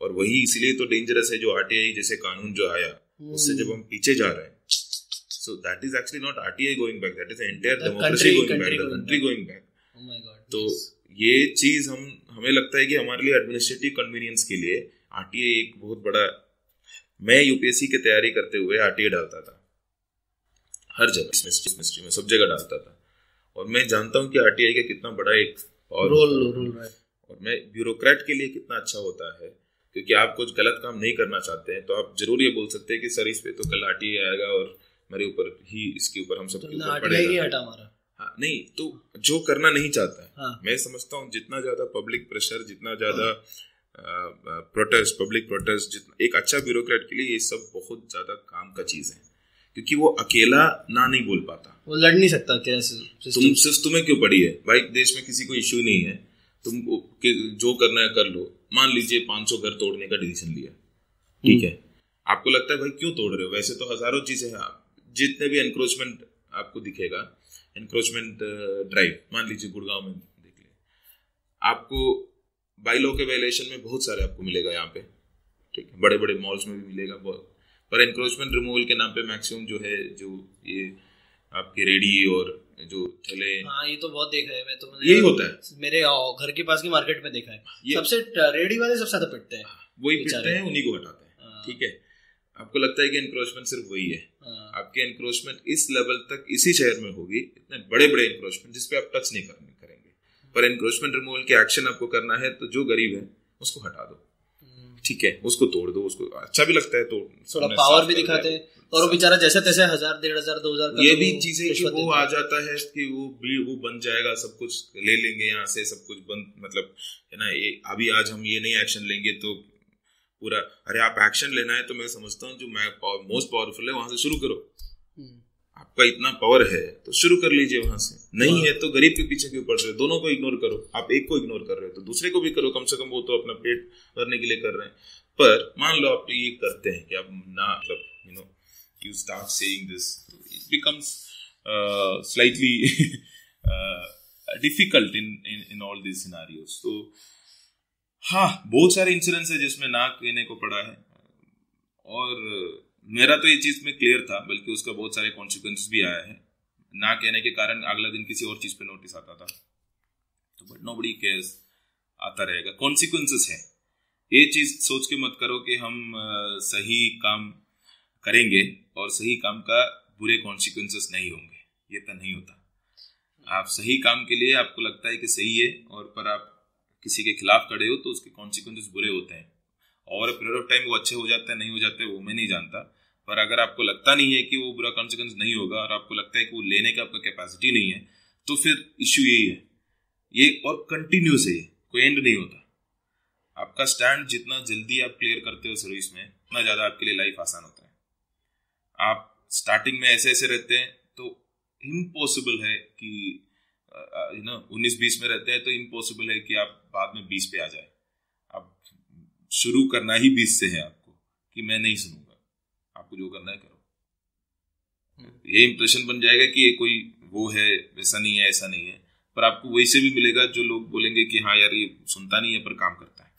और वही इसीलिए तो डेंजरस है। जो आरटीआई जैसे कानून जो आया, उससे जब हम पीछे जा रहे हैं, so that is actually not RTI going back, that is entire democracy going back, the country going back. Oh my God. तो ये चीज़ हमें लगता है कि हमारे लिए एडमिनिस्ट्रेटिव कन्वीनियंस के लिए आरटीआई एक बहुत बड़ा, मैं यूपीएससी की तैयारी करते हुए आरटीआई डालता था हर जगह, हिस्ट्री में सब जगह डालता था, और मैं जानता हूँ कि आरटीआई का कितना बड़ा एक रोल है, और मैं ब्यूरोक्रेट के लिए कितना अच्छा होता है, क्योंकि आप कुछ गलत काम नहीं करना चाहते हैं, तो आप जरूर ये बोल सकते हैं कि सर इस पे तो कल आरटीआई आएगा और मेरे ऊपर ही, इसके ऊपर हम सबके ऊपर पड़ेगा। हाँ, नहीं तो जो करना नहीं चाहता है, हाँ, मैं समझता हूँ जितना ज्यादा पब्लिक प्रेशर, जितना ज्यादा प्रोटेस्ट, पब्लिक प्रोटेस्ट, जितना एक अच्छा ब्यूरोक्रेट के लिए ये सब बहुत ज्यादा काम का चीज है, क्योंकि वो अकेला ना नहीं बोल पाता, वो लड़ नहीं सकता अकेला। सिर्फ तुम्हें क्यों पड़ी है भाई, देश में किसी को इश्यू नहीं है, तुम जो करना है कर लो। मान लीजिए 500 घर तोड़ने का डिसीजन लिया, ठीक है, आपको लगता है भाई क्यों तोड़ रहे हो, वैसे तो हजारों चीजें हैं। जितने भी एनक्रोचमेंट आपको दिखेगा, एनक्रोचमेंट ड्राइव मान लीजिए गुड़गांव में देख लिया, आपको बायलॉ के वायलेशन में बहुत सारे आपको मिलेगा यहाँ पे, ठीक है, बड़े बड़े मॉल्स में भी मिलेगा बहुत, पर एनक्रोचमेंट रिमूवल के नाम पे मैक्सिमम जो है, जो ये आपके रेडी और जो ठेले, हाँ, ये तो बहुत देख रहे हैं, मैं तो यही होता है, मेरे घर के पास की मार्केट में देखा है, सबसे रेडी वाले सबसे ज्यादा पिटते हैं, वही पिटते हैं, उन्हीं को हटाते हैं, ठीक है। आपको लगता है कि एनक्रोचमेंट सिर्फ वही है, आपके एनक्रोचमेंट इस लेवल तक इसी शहर में होगी, इतने बड़े बड़े एनक्रोचमेंट जिसपे आप टच नहीं करेंगे, पर एनक्रोचमेंट रिमूवल के एक्शन आपको करना है तो जो गरीब है उसको हटा दो, ठीक है, उसको तोड़ दो, उसको अच्छा भी लगता है, तो थोड़ा पावर भी दिखाते हैं, और वो बेचारा जैसे तैसे 1000, 1500, 2000 ये भी चीजें कि वो आ जाता है कि वो बन जाएगा, सब कुछ ले लेंगे यहाँ से, सब कुछ बंद, मतलब है ना, अभी आज हम ये नहीं एक्शन लेंगे तो पूरा अरे आप एक्शन लेना है तो मैं समझता हूँ जो मैं मोस्ट पावरफुल है वहां से शुरू करो, आपका इतना पावर है तो शुरू कर लीजिए, वहां से नहीं है तो गरीब के पीछे क्यों पड़ रहे हो, दोनों को इग्नोर करो, आप एक को इग्नोर कर रहे हो तो दूसरे को भी करो, कम से कम वो तो अपना पेट भरने के लिए कर रहे हैं। पर मान लो आप ये करते हैं कि आप ना मतलब you know you start saying this it becomes slightly difficult in all this scenarios. तो हाँ बहुत सारे इंसिडेंट्स है जिसमें ना कहने को पड़ा है और मेरा तो ये चीज में क्लियर था, बल्कि उसका बहुत सारे कॉन्सिक्वेंसेस भी आया है। ना कहने के कारण अगला दिन किसी और चीज पे नोटिस आता था, तो बट नोबडी केयर्स, आता रहेगा, कॉन्सिक्वेंसेस है। ये चीज सोच के मत करो कि हम सही काम करेंगे और सही काम का बुरे कॉन्सिक्वेंसेस नहीं होंगे, ये तो नहीं होता। आप सही काम के लिए आपको लगता है कि सही है और पर आप किसी के खिलाफ खड़े हो तो उसके कॉन्सिक्वेंसेस बुरे होते हैं, और पीरियड ऑफ टाइम वो अच्छे हो जाते हैं नहीं हो जाते वो मैं नहीं जानता, पर अगर आपको लगता नहीं है कि वो बुरा कॉन्सिक्वेंस नहीं होगा और आपको लगता है कि वो लेने का आपका कैपेसिटी नहीं है तो फिर इश्यू यही है, ये और कंटिन्यूस है, कोई एंड नहीं होता। आपका स्टैंड जितना जल्दी आप क्लियर करते हो सर्विस में उतना ज़्यादा आपके लिए लाइफ आसान होता है। आप स्टार्टिंग में ऐसे ऐसे रहते हैं तो इम्पॉसिबल है कि यू नो 19-20 में रहते हैं तो इम्पॉसिबल है कि आप बाद में 20 पे आ जाए। आप शुरू करना ही 20 से है आपको कि मैं नहीं सुनूंगा, आपको जो करना है करो। ये इंप्रेशन बन जाएगा कि ये कोई वो है, वैसा नहीं है, ऐसा नहीं है, पर आपको वैसे भी मिलेगा जो लोग बोलेंगे कि हाँ यार ये सुनता नहीं है पर काम करता है,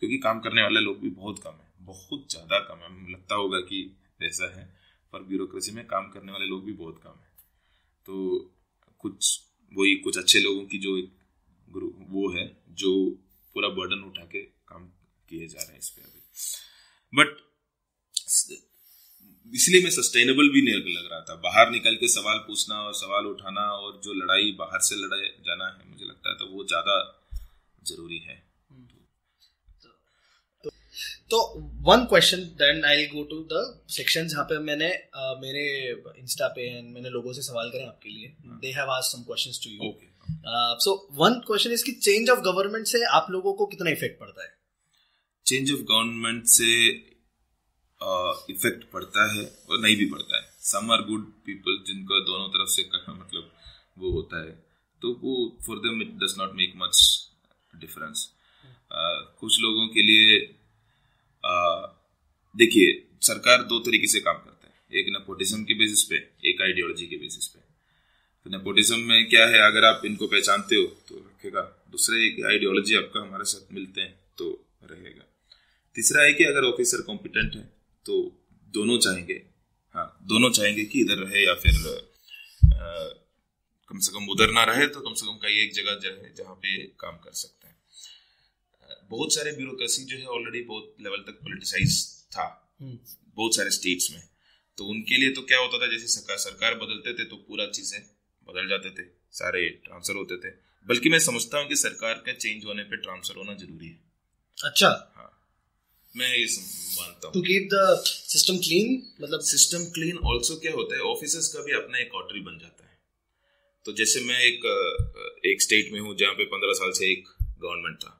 क्योंकि काम करने वाले लोग भी बहुत कम है, बहुत ज़्यादा कम है। लगता होगा कि ऐसा है पर ब्यूरोक्रेसी में काम करने वाले लोग भी बहुत कम है। तो कुछ वही कुछ अच्छे लोगों की जो एक ग्रुप वो है जो पूरा बर्डन उठा के काम किए जा रहे हैं इस पे अभी। बट इसलिए मैं सस्टेनेबल भी नहीं लग रहा था, बाहर निकल के सवाल पूछना और सवाल उठाना और जो लड़ाई बाहर से लड़ाई जाना है मुझे लगता है तो वो ज़्यादा जरूरी है। तो one question then I will go to the section जहाँ पे मैंने मेरे इंस्टा पे एंड मैंने लोगों से सवाल करें आपके लिए, they have asked some questions to you. So one question is कि चेंज ऑफ गवर्नमेंट से आप लोगों को कितना इफेक्ट पड़ता है? चेंज ऑफ गवर्नमेंट से इफेक्ट पड़ता है और नहीं भी पड़ता है। सम आर गुड पीपल जिनका दोनों तरफ से मतलब वो होता है तो वो for them it does not make much difference. कुछ लोगों के लिए देखिए सरकार दो तरीके से काम करता है, एक नेपोटिज्म के बेसिस पे, एक आइडियोलॉजी के बेसिस पे। तो नेपोटिज्म में क्या है, अगर आप इनको पहचानते हो तो रखेगा, दूसरे एक आइडियोलॉजी आपका हमारे साथ मिलते हैं तो रहेगा, तीसरा है कि अगर ऑफिसर कॉम्पिटेंट है तो दोनों चाहेंगे, हाँ दोनों चाहेंगे कि इधर रहे या फिर कम से कम उधर ना रहे तो कम से कम कहीं एक जगह जाए जहाँ पे काम कर सकते हैं। बहुत सारे ब्यूरोक्रेसी जो है ऑलरेडी बहुत लेवल तक पॉलिटिसाइज था बहुत सारे स्टेट्स में, तो उनके लिए तो क्या होता था जैसे सरकार बदलते थे तो पूरा चीजें बदल जाते थे, सारे ट्रांसफर होते थे। बल्कि मैं समझता हूँ कि सरकार का चेंज होने पे ट्रांसफर होना जरूरी है। अच्छा हाँ मैं ये मानता हूँ to keep the system clean, मतलब सिस्टम क्लीन। ऑल्सो क्या होता है ऑफिसर्स का भी अपना एक ऑटरी बन जाता है। तो जैसे मैं एक स्टेट में हूँ जहाँ पे 15 साल से एक गवर्नमेंट था,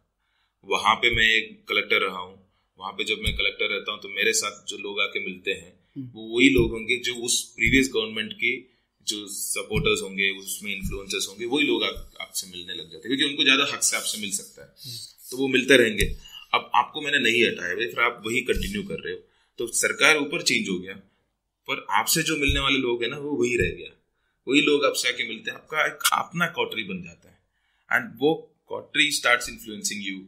वहाँ पे मैं एक कलेक्टर रहा हूँ। वहाँ पे जब मैं कलेक्टर रहता हूँ तो मेरे साथ जो लोग आके मिलते हैं वो वही लोग होंगे जो उस प्रीवियस गवर्नमेंट के जो सपोर्टर्स होंगे, उसमें इन्फ्लुएंसर्स होंगे, वही लोग आपसे मिलने लग जाते हैं क्योंकि उनको ज़्यादा हक से आपसे मिल सकता है तो वो मिलते रहेंगे। अब आपको मैंने नहीं हटाया भाई, फिर आप वही कंटिन्यू कर रहे हो, तो सरकार ऊपर चेंज हो गया पर आपसे जो मिलने वाले लोग हैं ना वो वही रह गया, वही लोग आपसे आके मिलते हैं, आपका एक अपना कॉटरी बन जाता है एंड वो coterie starts influencing you.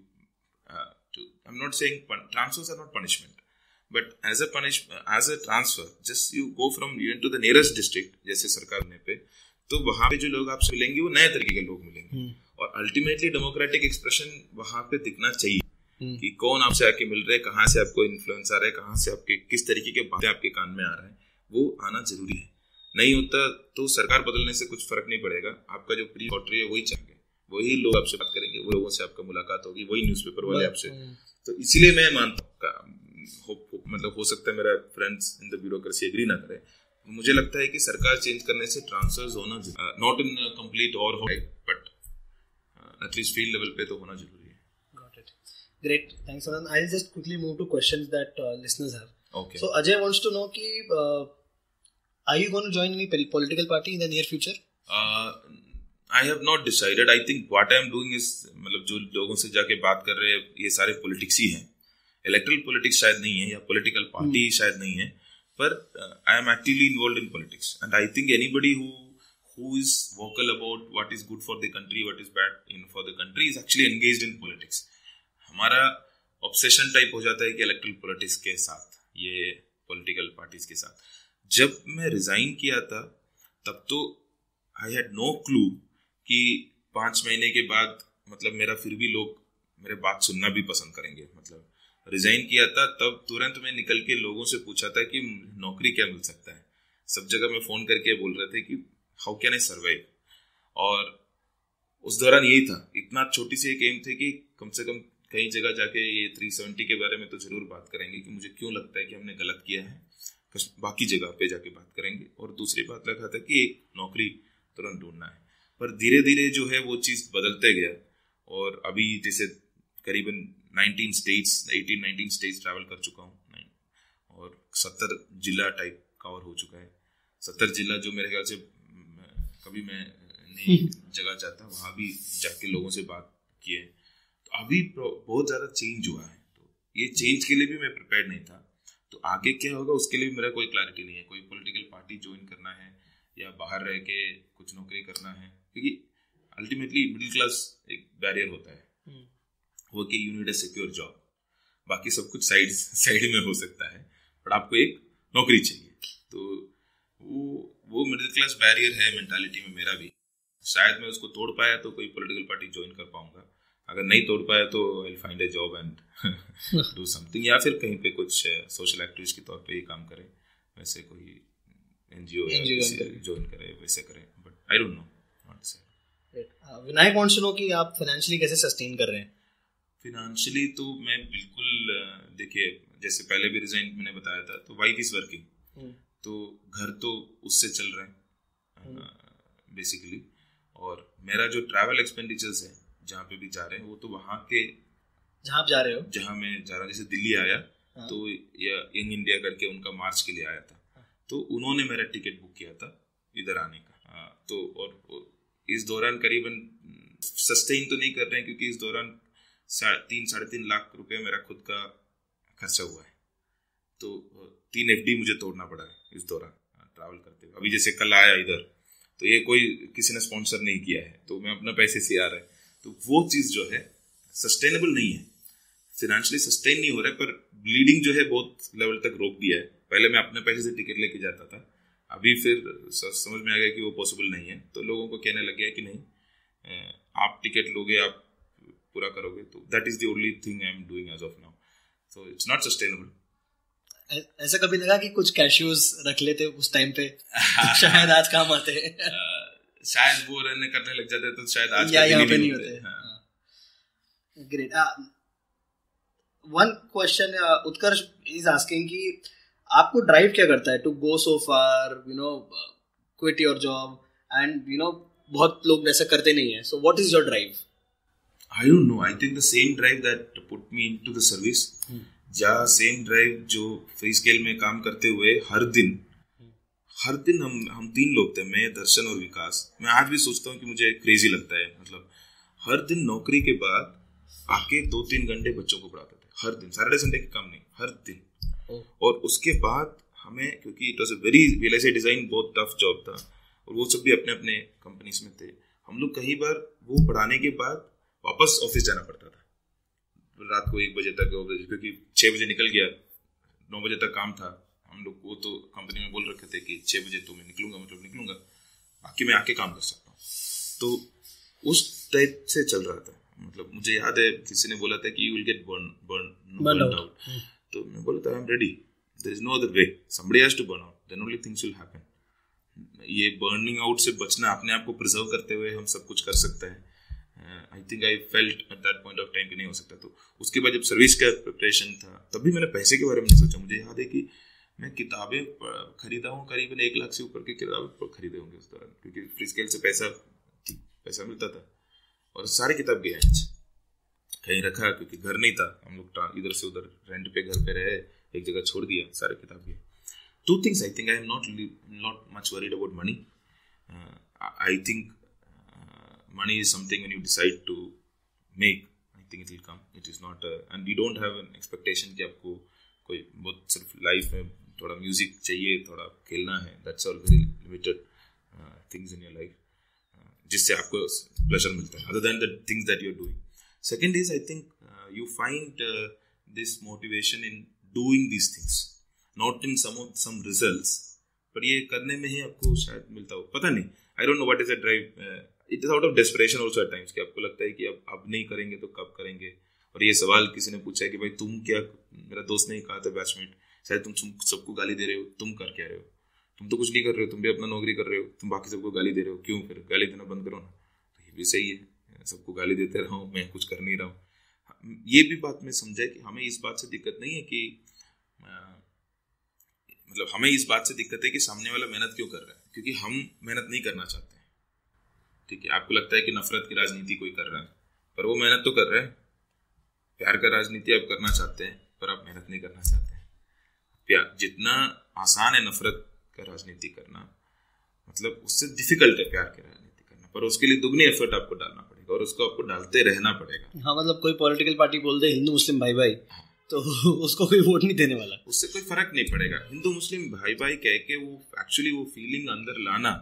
I'm not saying transfers are not punishment, but as a punishment, as a transfer, just you go from even to the nearest district, जैसे सरकार ने पे, तो वहाँ पे जो लोग आपसे मिलेंगे वो नए तरीके के लोग मिलेंगे और अल्टीमेटली डेमोक्रेटिक एक्सप्रेशन वहाँ पे दिखना चाहिए कि कौन आपसे आके मिल रहे हैं, कहाँ से आपको इन्फ्लुएंस आ रहा है, कहाँ से आपके किस तरीके के बातें आपके कान में आ रहे हैं, वो आना जरूरी है। नहीं होता तो सरकार बदलने से कुछ फर्क नहीं पड़ेगा, आपका जो प्री ऑटरी है वही चाहिए, वही लोग आपसे बात करेंगे, वो लोगों से आपका मुलाकात होगी, वही न्यूज़पेपर वाले आपसे। तो इसीलिए मैं मानता हूँ, मतलब हो सकता है मेरा friends in the bureaucracy agree ना करे, मुझे लगता है कि सरकार चेंज करने से ट्रांसफर्स होना नॉट इन कंप्लीट और बट एटलीस्ट फील्ड लेवल पे तो होना जरूरी है। Great. Thanks, Anand. I'll just quickly move to questions that listeners have. Okay. So, Ajay wants to know, are you going to join any political party in the near future? I have not decided. I think what I am doing is, जो लोगों से जाके बात कर रहे हैं, ये सारे politics ही हैं. Electoral politics शायद नहीं है या political party शायद नहीं है. But I am actively involved in politics. And I think anybody who is vocal about what is good for the country, what is bad for the country, is actually engaged in politics. हमारा obsession type हो जाता है कि electoral politics के साथ, ये political parties के साथ. जब मैं resign किया था, तब तो I had no clue कि 5 महीने के बाद मेरा फिर भी लोग मेरे बात सुनना भी पसंद करेंगे. रिजाइन किया था तब तुरंत मैं निकल के लोगों से पूछा था कि नौकरी क्या मिल सकता है. सब जगह मैं फ़ोन करके बोल रहे थे कि हाउ कैन आई सर्वाइव. और उस दौरान यही था, इतना छोटी सी एक एम थी कि कम से कम कई जगह जाके ये 370 के बारे में तो ज़रूर बात करेंगे कि मुझे क्यों लगता है कि हमने गलत किया है, बाकी जगह पे जाके बात करेंगे. और दूसरी बात लगा था कि एक नौकरी तुरंत ढूंढना है. पर धीरे धीरे जो है वो चीज़ बदलते गया. और अभी जैसे करीबन 18-19 स्टेट्स ट्रैवल कर चुका हूँ और 70 जिला टाइप कवर हो चुका है. 70 जिला जो मेरे ख्याल से कभी मैं नई जगह जाता वहाँ भी जाके लोगों से बात किए. तो अभी बहुत ज़्यादा चेंज हुआ है, तो ये चेंज के लिए भी मैं प्रिपेयर नहीं था. तो आगे क्या होगा उसके लिए भी मेरा कोई क्लैरिटी नहीं है. कोई पॉलिटिकल पार्टी ज्वाइन करना है या बाहर रह के कुछ नौकरी करना है, क्योंकि अल्टीमेटली मिडिल क्लास एक बैरियर होता है वो कि you need a secure job. बाकी सब कुछ साइड में हो सकता है, बट आपको एक नौकरी चाहिए. तो वो मिडिल क्लास बैरियर है मेंटालिटी में मेरा भी. शायद मैं उसको तोड़ पाया तो कोई पॉलिटिकल पार्टी ज्वाइन कर पाऊंगा, अगर नहीं तोड़ पाया तो I will find a job and do something, या फिर कहीं पे कुछ सोशल एक्टिविस्ट के तौर पे ये काम करें, वैसे कोई एनजीओ ज्वाइन करे, वैसे करें. But I don't know what to say. Vinayak wants to know कि आप फाइनेंशियली कैसे सस्टेन कर रहे हैं. फिनेंशियली तो मैं बिल्कुल देखिए, जैसे पहले भी रिजाइन मैंने बताया था, तो वाइफ इज वर्किंग तो घर तो उससे चल रहा है बेसिकली. और मेरा जो ट्रैवल एक्सपेंडिचर्स है जहाँ पे भी जा रहे हैं वो तो वहाँ के जहाँ आप जा रहे हो, जहाँ मैं जा रहा हूँ, जैसे दिल्ली आया तो यंग इंडिया करके उनका मार्च के लिए आया था, तो उन्होंने मेरा टिकट बुक किया था इधर आने का. तो और इस दौरान करीबन सस्टेन तो नहीं कर रहे हैं, क्योंकि इस दौरान 3-3.5 लाख रुपए मेरा खुद का खर्चा हुआ है. तो 3 FD मुझे तोड़ना पड़ा है इस दौरान ट्रैवल करते हुए. अभी जैसे कल आया इधर, तो ये कोई किसी ने स्पॉन्सर नहीं किया है, तो मैं अपना पैसे से आ रहा है. तो वो चीज़ जो है सस्टेनेबल नहीं है, फिनेंशियली सस्टेन नहीं हो रहा है. पर ब्लीडिंग जो है बहुत लेवल तक रोक दिया है. पहले मैं अपने पैसे से टिकट लेके जाता था, अभी फिर समझ में आ गया कि वो पॉसिबल नहीं है. तो लोगों को कहने लग गया कि नहीं, आप टिकट लोगे, आप पूरा करोगे. तो that is the only thing I am doing as of now. So it's not sustainable. ऐसा कभी लगा कि कुछ कैश्यूज रख लेते उस टाइम पे शायद आज काम आते हैं. शायद वो रहने करने लग जाते तो शायद आज यहाँ पे नहीं होते. Great. One question Utkarsh is asking कि आपको ड्राइव क्या करता है to go so far, you know, quit your job and you know बहुत लोग ऐसा करते नहीं है. So what is your drive? I don't know. I think the same drive that put me into the service, या same drive जो free scale में काम करते हुए हर दिन हम 3 लोग थे, मैं, दर्शन और विकास. मैं आज भी सोचता हूँ कि मुझे क्रेजी लगता है, हर दिन नौकरी के बाद आके 2-3 घंटे बच्चों को पढ़ाते थे. हर दिन, सैटरडे संडे का काम नहीं, हर दिन. और उसके बाद हमें, क्योंकि इट वॉज अ वेरी वेलाइज डिजाइन, बहुत टफ जॉब था और वो सब भी अपने अपने कंपनीज में थे. हम लोग कई बार वो पढ़ाने के बाद वापस ऑफिस जाना पड़ता था, रात को 1 बजे तक, 2 बजे, क्योंकि 6 बजे निकल गया, 9 बजे तक काम था. हम लोग वो तो कंपनी में बोल रखे थे कि 6 बजे तो मैं निकलूंगा, निकलूंगा, बाकी मैं आके काम कर सकता हूँ. तो उस टाइप से चल रहा था. मुझे याद है किसी ने बोला था कि you will get burn out. तो मैं बोला था I am ready, there is no other way, somebody has to burn out, then only things will happen. ये बर्निंग आउट से बचना, अपने आप को प्रिजर्व करते हुए हम सब कुछ कर सकते हैं. I think I felt at that point of time कि नहीं हो सकता. तो उसके बाद जब सर्विस का प्रिपरेशन था, तब भी मैंने पैसे के बारे में नहीं सोचा. मुझे याद है कि मैं किताबें खरीदा हूँ, करीबन 1 लाख से ऊपर की किताबें खरीदे होंगे उस दौरान, क्योंकि फ्री स्केल से पैसा मिलता था और सारे किताब गए. कहीं रखा क्योंकि घर नहीं था, हम लोग इधर से उधर रेंट पे घर पे रहे, एक जगह छोड़ दिया सारे किताबें. Two things I think I am not much worried about money. I think money is something when you decide to make, I think it will come. It is not and we don't have an expectation कि आपको कोई बहुत सिर्फ life में थोड़ा music चाहिए, थोड़ा खेलना है. That's all very limited things in your life जिससे आपको pleasure मिलता है other than the things that you are doing. Second is I think you find this motivation in doing these things. Not in some results, but ये करने में ही आपको शायद मिलता हो, पता नहीं. I don't know what is the drive. It is out of desperation also at times कि आपको लगता है कि अब नहीं करेंगे तो कब करेंगे. और ये सवाल किसी ने पूछा है कि भाई तुम क्या, मेरा दोस्त ने कहा था बैचमेट, शायद तुम सबको गाली दे रहे हो, तुम कर क्या रहे हो, तुम तो कुछ नहीं कर रहे हो, तुम भी अपना नौकरी कर रहे हो, तुम बाकी सबको गाली दे रहे हो, क्यों फिर गाली देना बंद करो ना. तो ये भी सही है, सबको गाली देते रहा हूँ, मैं कुछ कर नहीं रहा हूँ. ये भी बात मैं समझा कि हमें इस बात से दिक्कत नहीं है कि मतलब हमें इस बात से दिक्कत है कि सामने वाला मेहनत क्यों कर रहा है, क्योंकि हम मेहनत नहीं करना चाहते हैं. ठीक है, आपको लगता है कि नफरत की राजनीति कोई कर रहा है, पर वो मेहनत तो कर रहा है. प्यार का राजनीति आप करना चाहते हैं, पर आप मेहनत नहीं करना चाहते हैं. प्यार जितना आसान है नफरत का राजनीति करना, मतलब उससे डिफिकल्ट है प्यार की राजनीति करना, पर उसके लिए दुगनी एफर्ट आपको डालना पड़ेगा और उसको आपको डालते रहना पड़ेगा. हाँ, मतलब कोई पॉलिटिकल पार्टी बोल दे हिंदू मुस्लिम भाई भाई, तो उसको कोई वोट नहीं देने वाला, उससे कोई फर्क नहीं पड़ेगा. हिंदू मुस्लिम भाई भाई कह के वो एक्चुअली वो फीलिंग अंदर लाना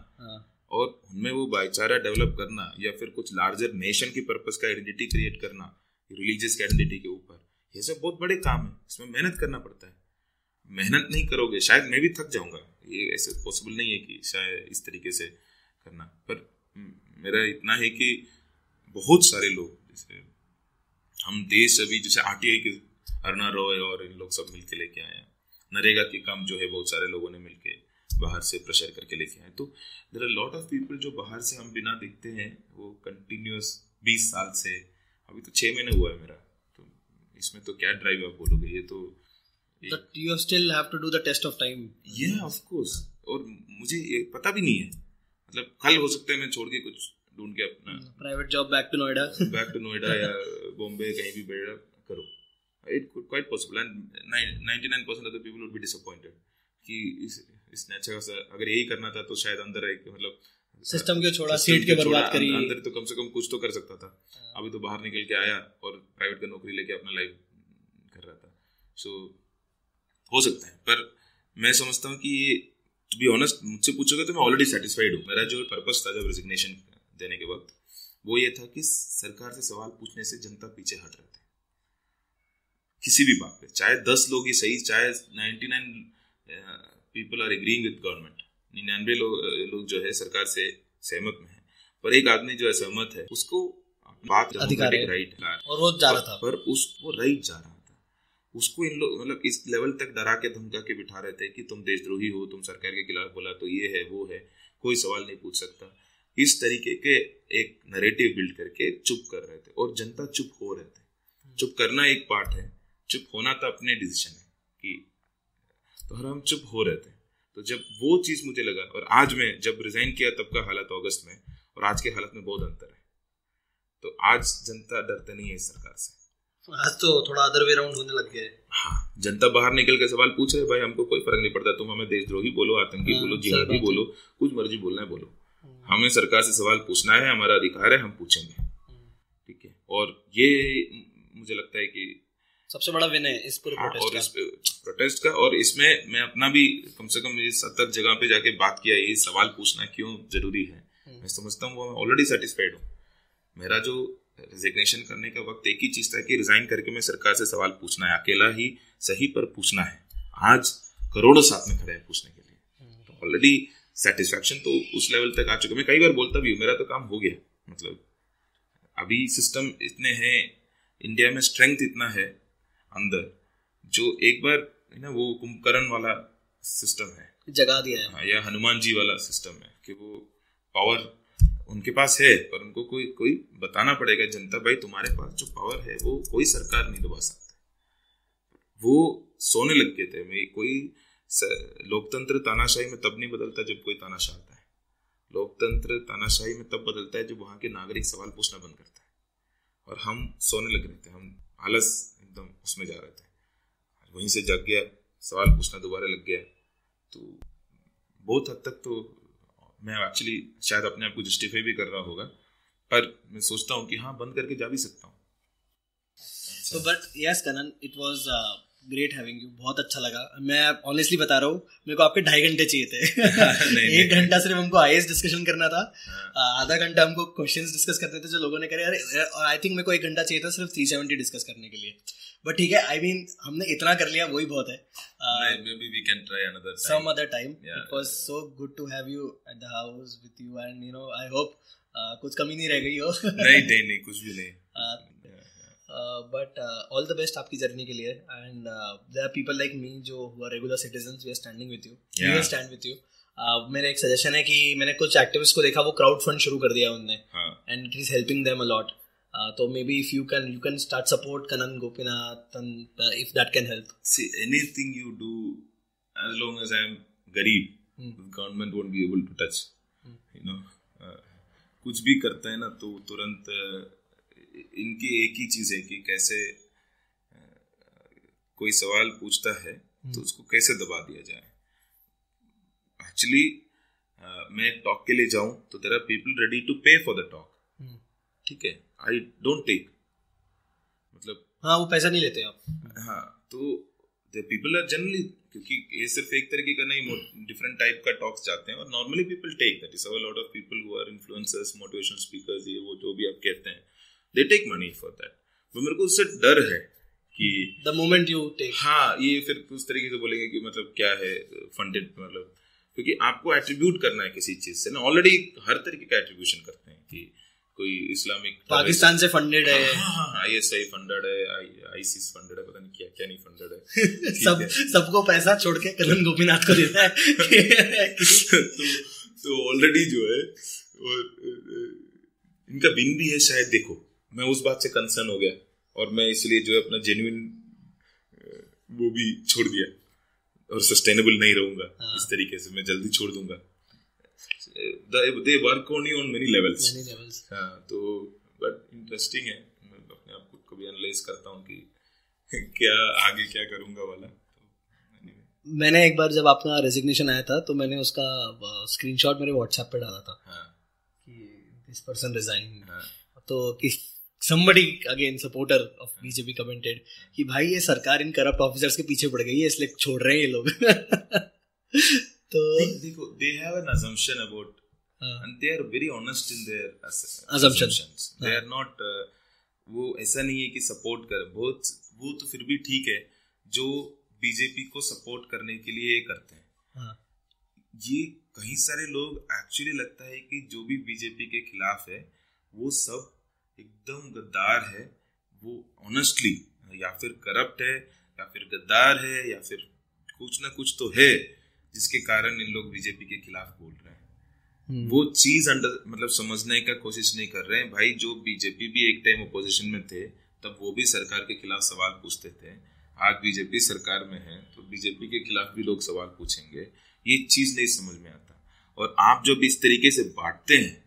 और उनमें वो भाईचारा डेवलप करना या फिर कुछ लार्जर नेशन की पर्पस का आइडेंटिटी क्रिएट करना रिलीजियस आइडेंटिटी के ऊपर, ये सब बहुत बड़े काम है, इसमें मेहनत करना पड़ता है. मेहनत नहीं करोगे शायद मैं भी थक जाऊंगा, ये ऐसे पॉसिबल नहीं है कि शायद इस तरीके से करना. पर मेरा इतना है कि बहुत सारे लोग जैसे हम देश अभी जैसे आरटीआई के अरुणा रॉय और इन लोग सब मिलके लेके आए हैं, नरेगा के काम जो है बहुत सारे लोगों ने मिलके बाहर से प्रेशर करके लेके आए. तो there are lot of people जो बाहर से हम बिना देखते हैं वो कंटिन्यूस 20 साल से, अभी तो 6 महीने हुआ है मेरा, तो इसमें तो क्या ड्राइव आप बोलोगे. ये तो you still have to do the test of time. या ऑफ कोर्स, और मुझे ये पता भी नहीं है, मतलब कल हो सकता है मैं छोड़ के कुछ ढूंढ के अपना private job back to Noida या बॉम्बे कहीं भी बैठा करो. It could quite possible and 99% of the people would be disappointed कि इसने अच्छा खासा अगर यही करना था तो शायद अंदर एक मतलब सिस्टम क्यों छोड़ा, सीट के बर्बाद करी, अंदर तो कम से कम कुछ तो कर सकता था. अभी तो बाहर निकल के आया और प्राइवेट का नौकरी लेके अपना लाइफ कर रहा था. सो हो सकता है, पर मैं समझता हूँ कि टू बी ऑनेस्ट मुझसे पूछोगे तो मैं ऑलरेडी सेटिस्फाइड हूँ. मेरा जो पर्पस था जब रेजिग्नेशन देने के वक्त वो ये था कि सरकार से सवाल पूछने से जनता पीछे हट रहे थे किसी भी बात पे, चाहे 10 लोग ही सही, चाहे 99 people are agreeing with government, 99 लोग जो है सरकार से सहमत में है, पर एक आदमी जो है सहमत है उसको बात अधिकार राइट और वो जा रहा था, पर उसको राइट जा रहा था. उसको इन लोग मतलब इस लेवल तक डरा के धमका के बिठा रहे थे कि तुम देशद्रोही हो, तुम सरकार के खिलाफ बोला तो ये है वो है, कोई सवाल नहीं पूछ सकता. इस तरीके के एक नैरेटिव बिल्ड करके चुप कर रहे थे और जनता चुप हो रहे थे. चुप करना एक पार्ट है, चुप होना तो अपने डिसीजन है कि तो हर हम चुप हो रहे थे. तो जब वो चीज़ मुझे लगा, और आज मैं जब रिज़ाइन किया तब का हालत अगस्त में और आज के हालत में बहुत अंतर है. तो आज जनता डरते नहीं है इस सरकार से, आज तो थोड़ा अदर वे राउंड होने लग गया है. हाँ, जनता बाहर निकल के सवाल पूछ रहे भाई हमको कोई फर्क नहीं पड़ता, तुम हमें देशद्रोही बोलो, आतंकी बोलो, जिहादी बोलो, कुछ मर्जी बोलना है बोलो, हमें सरकार से सवाल पूछना है, हमारा अधिकार है, हम पूछेंगे. ठीक है, और ये मुझे लगता है कि सबसे बड़ा विन है इस पूरे प्रोटेस्ट का. और इसमें मैं अपना भी कम से कम 70 जगह पे जाके बात किया, ये सवाल पूछना क्यों जरूरी है. मैं समझता हूँ वो ऑलरेडी सेटिस्फाइड हूँ. मेरा जो रेजिग्नेशन करने का वक्त एक ही चीज़ था कि रिजाइन करके मैं सरकार से सवाल पूछना है, अकेला ही सही पर पूछना है. आज करोड़ों साथ में खड़े हैं पूछने के लिए, तो ऑलरेडी सेटिस्फेक्शन तो उस लेवल तक आ चुका. मैं कई बार बोलता भी हूँ मेरा तो काम हो गया, मतलब अभी सिस्टम इतने हैं इंडिया में, स्ट्रेंथ इतना है अंदर, जो एक बार है ना वो कुंभकर्ण वाला सिस्टम है जगा दिया है. हाँ, या हनुमान जी वाला सिस्टम है कि वो पावर उनके पास है पर उनको कोई बताना पड़ेगा जनता भाई तुम्हारे पास जो पावर है वो कोई सरकार नहीं दबा सकता. वो सोने लग गए थे. मैं कोई लोकतंत्र तानाशाही में तब नहीं बदलता जब कोई तानाशाह आता है. लोकतंत्र तानाशाही में तब बदलता है जब वहाँ के नागरिक सवाल पूछना बंद करता है. और हम सोने लग रहे थे, हम आलस एकदम उसमें जा रहे थे। वहीं से जग गया, सवाल पूछना दोबारा लग गया। तो बहुत हद तक तो मैं एक्चुअली शायद अपने आप को जस्टिफाई भी कर रहा होगा, पर मैं सोचता हूँ कि हाँ, बंद करके जा भी सकता हूँ। तो but yes Kanan, it was great having you, बहुत अच्छा लगा। मैं ऑनेस्टली बता रहा हूँ, मेरे को आपके 2.5 घंटे चाहिए थे। एक घंटा सिर्फ हमको आईएएस डिस्कशन करना था, आधा घंटा हमको क्वेश्चंस डिस्कस करने थे जो लोगों ने करे। अरे आई थिंक मेरे को 1 घंटा चाहिए था सिर्फ 370 डिस्कस करने के लिए। बट ठीक है, आई मीन हमने इतना कर लिया, वही बहुत है। Maybe we can try another time. Some other time. Yeah, it was so good to have you at the house with you, and you know, I hope कुछ कमी नहीं रह गई हो। नहीं, कुछ भी नहीं। But all the best आपकी जर्नी के लिए, and there are people like me जो who are regular citizens, we are standing with you, yeah. We will stand with you. मेरा एक सजेशन है कि मैंने कुछ एक्टिविस्ट को देखा, वो क्राउड फंड शुरू कर दिया उनने, and it is helping them a lot. So maybe if you can start support Kannan Gopinathan, if that can help. See, anything you do, as long as I am गरीब, the government won't be able to touch. You know, कुछ भी करते हैं ना तो तुरंत इनकी एक ही चीज है कि कैसे कोई सवाल पूछता है तो उसको कैसे दबा दिया जाए। एक्चुअली मैं टॉक के लिए जाऊं तो there are people ready to pay for the talk, ठीक है। आई डोंट टेक, मतलब हाँ, वो पैसा नहीं लेते आप, हाँ। तो द पीपल आर जनरली, क्योंकि ये सिर्फ एक तरीके का नहीं, डिफरेंट टाइप का टॉक्स जाते हैं, और normally people take that is a lot of people who are influencers, motivational speakers, ये वो जो भी आप कहते हैं, they take money for that. वो मेरे को उससे डर है कि the moment you take, हाँ, ये फिर उस तरीके से बोलेंगे कि मतलब क्या है funded, मतलब क्योंकि आपको attribute करना है किसी चीज से ना, already हर तरीके का attribution करते हैं कि कोई इस्लामिक पाकिस्तान से funded है, ISI funded है, ISIS funded है, पता नहीं क्या क्या नहीं funded है। सबको पैसा छोड़ के कनन गोपीनाथ को देता है। तो already जो है इनका बिन भी है शायद। देखो, मैं उस बात से कंसर्न हो गया और मैं इसलिए जो है अपना जेन्युइन वो भी छोड़ दिया, और सस्टेनेबल नहीं रहूंगा इस तरीके से, मैं जल्दी छोड़ दूंगा। They work only on many levels, हाँ। तो बट इंटरेस्टिंग है, मैं अपने आप को कभी एनालाइज करता हूँ कि क्या आगे क्या करूंगा वाला। मैंने एक बार जब आपका रेजिग्नेशन आया था तो मैंने उसका स्क्रीनशॉट मेरे व्हाट्सएप पे डाला था कि दिस पर्सन रिजाइन। तो somebody again supporter of BJP commented कि भाई ये सरकार इन करप्ट ऑफिसर्स के पीछे पड़ गई है, इसलिए छोड़ रहे हैं ये लोग। तो देखो, they have an assumption about and they are very honest in their assumptions. They are not वो ऐसा नहीं है कि सपोर्ट कर बहुत, वो तो फिर भी ठीक है जो बीजेपी को सपोर्ट करने के लिए करते हैं। ये कई सारे लोग एक्चुअली लगता है कि जो भी बीजेपी के खिलाफ है वो सब एकदम गद्दार है, वो ऑनेस्टली या फिर करप्ट है या फिर गद्दार है या फिर कुछ ना कुछ तो है जिसके कारण इन लोग बीजेपी के खिलाफ बोल रहे हैं। वो चीज मतलब समझने का कोशिश नहीं कर रहे हैं। भाई, जो बीजेपी भी एक टाइम अपोजिशन में थे तब वो भी सरकार के खिलाफ सवाल पूछते थे, आज बीजेपी सरकार में है तो बीजेपी के खिलाफ भी लोग सवाल पूछेंगे। ये चीज नहीं समझ में आता। और आप जब इस तरीके से बांटते हैं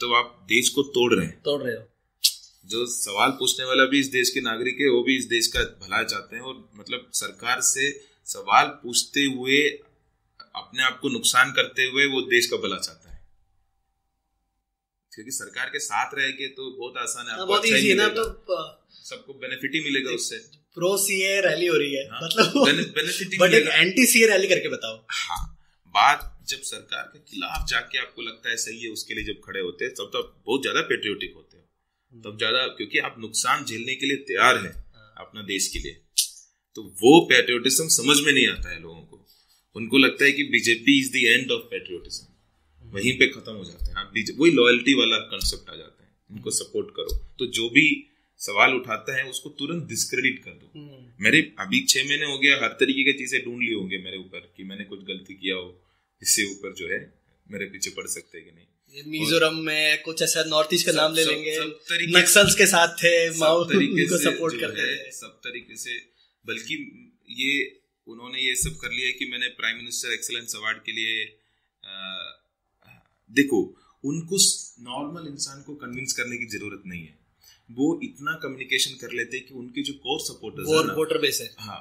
तो आप देश को तोड़ रहे हो। जो सवाल पूछने वाला भी इस देश के नागरिक है, वो भी इस देश का भला चाहते हैं, और मतलब सरकार से सवाल पूछते हुए अपने आप को नुकसान करते हुए वो देश का भला चाहता है। क्योंकि सरकार के साथ रह के तो बहुत आसान है, बहुत इजी है ना, तो सबको बेनिफिट ही मिलेगा उससे। प्रो सीए रैली हो रही है, मतलब बेनिफिट, बट एक एंटी सीए रैली करके बताओ। हाँ, बात जब सरकार के खिलाफ जाके आपको लगता है सही है, उसके लिए जब खड़े होते हैं तब तो आप बहुत ज्यादा पेट्रियोटिक होते हो, तब ज्यादा, क्योंकि आप नुकसान झेलने के लिए तैयार हैं अपना देश के लिए। तो वो पेट्रियोटिज्म समझ में नहीं आता है लोगों को। उनको लगता है कि BJP is the end of patriotism, वहीं पे खत्म हो जाते हैं। आप वही लॉयल्टी वाला कंसेप्ट आ जाता है, उनको सपोर्ट करो। तो जो भी सवाल उठाता है उसको तुरंत डिस्क्रेडिट कर दो। मेरे अभी 6 महीने हो गया, हर तरीके की चीजें ढूंढ ली होंगे मेरे ऊपर कि मैंने कुछ गलती किया हो, इससे ऊपर जो है मेरे पीछे पड़ सकते कि नहीं। मिजोरम में कुछ ऐसा नॉर्थ ईस्ट का नाम ले लेंगे, नक्सल्स के साथ थे, माओ को सपोर्ट करते हैं सब तरीके से। बल्कि ये उन्होंने ये सब कर लिया कि मैंने प्राइम मिनिस्टर एक्सीलेंस अवार्ड के लिए देखो, उनको नॉर्मल इंसान को कन्विंस करने की जरूरत नहीं है। वो इतना कम्युनिकेशन कर लेते हैं कि उनके जो कोर सपोर्टर्स हैं वोटर बेस है, हाँ,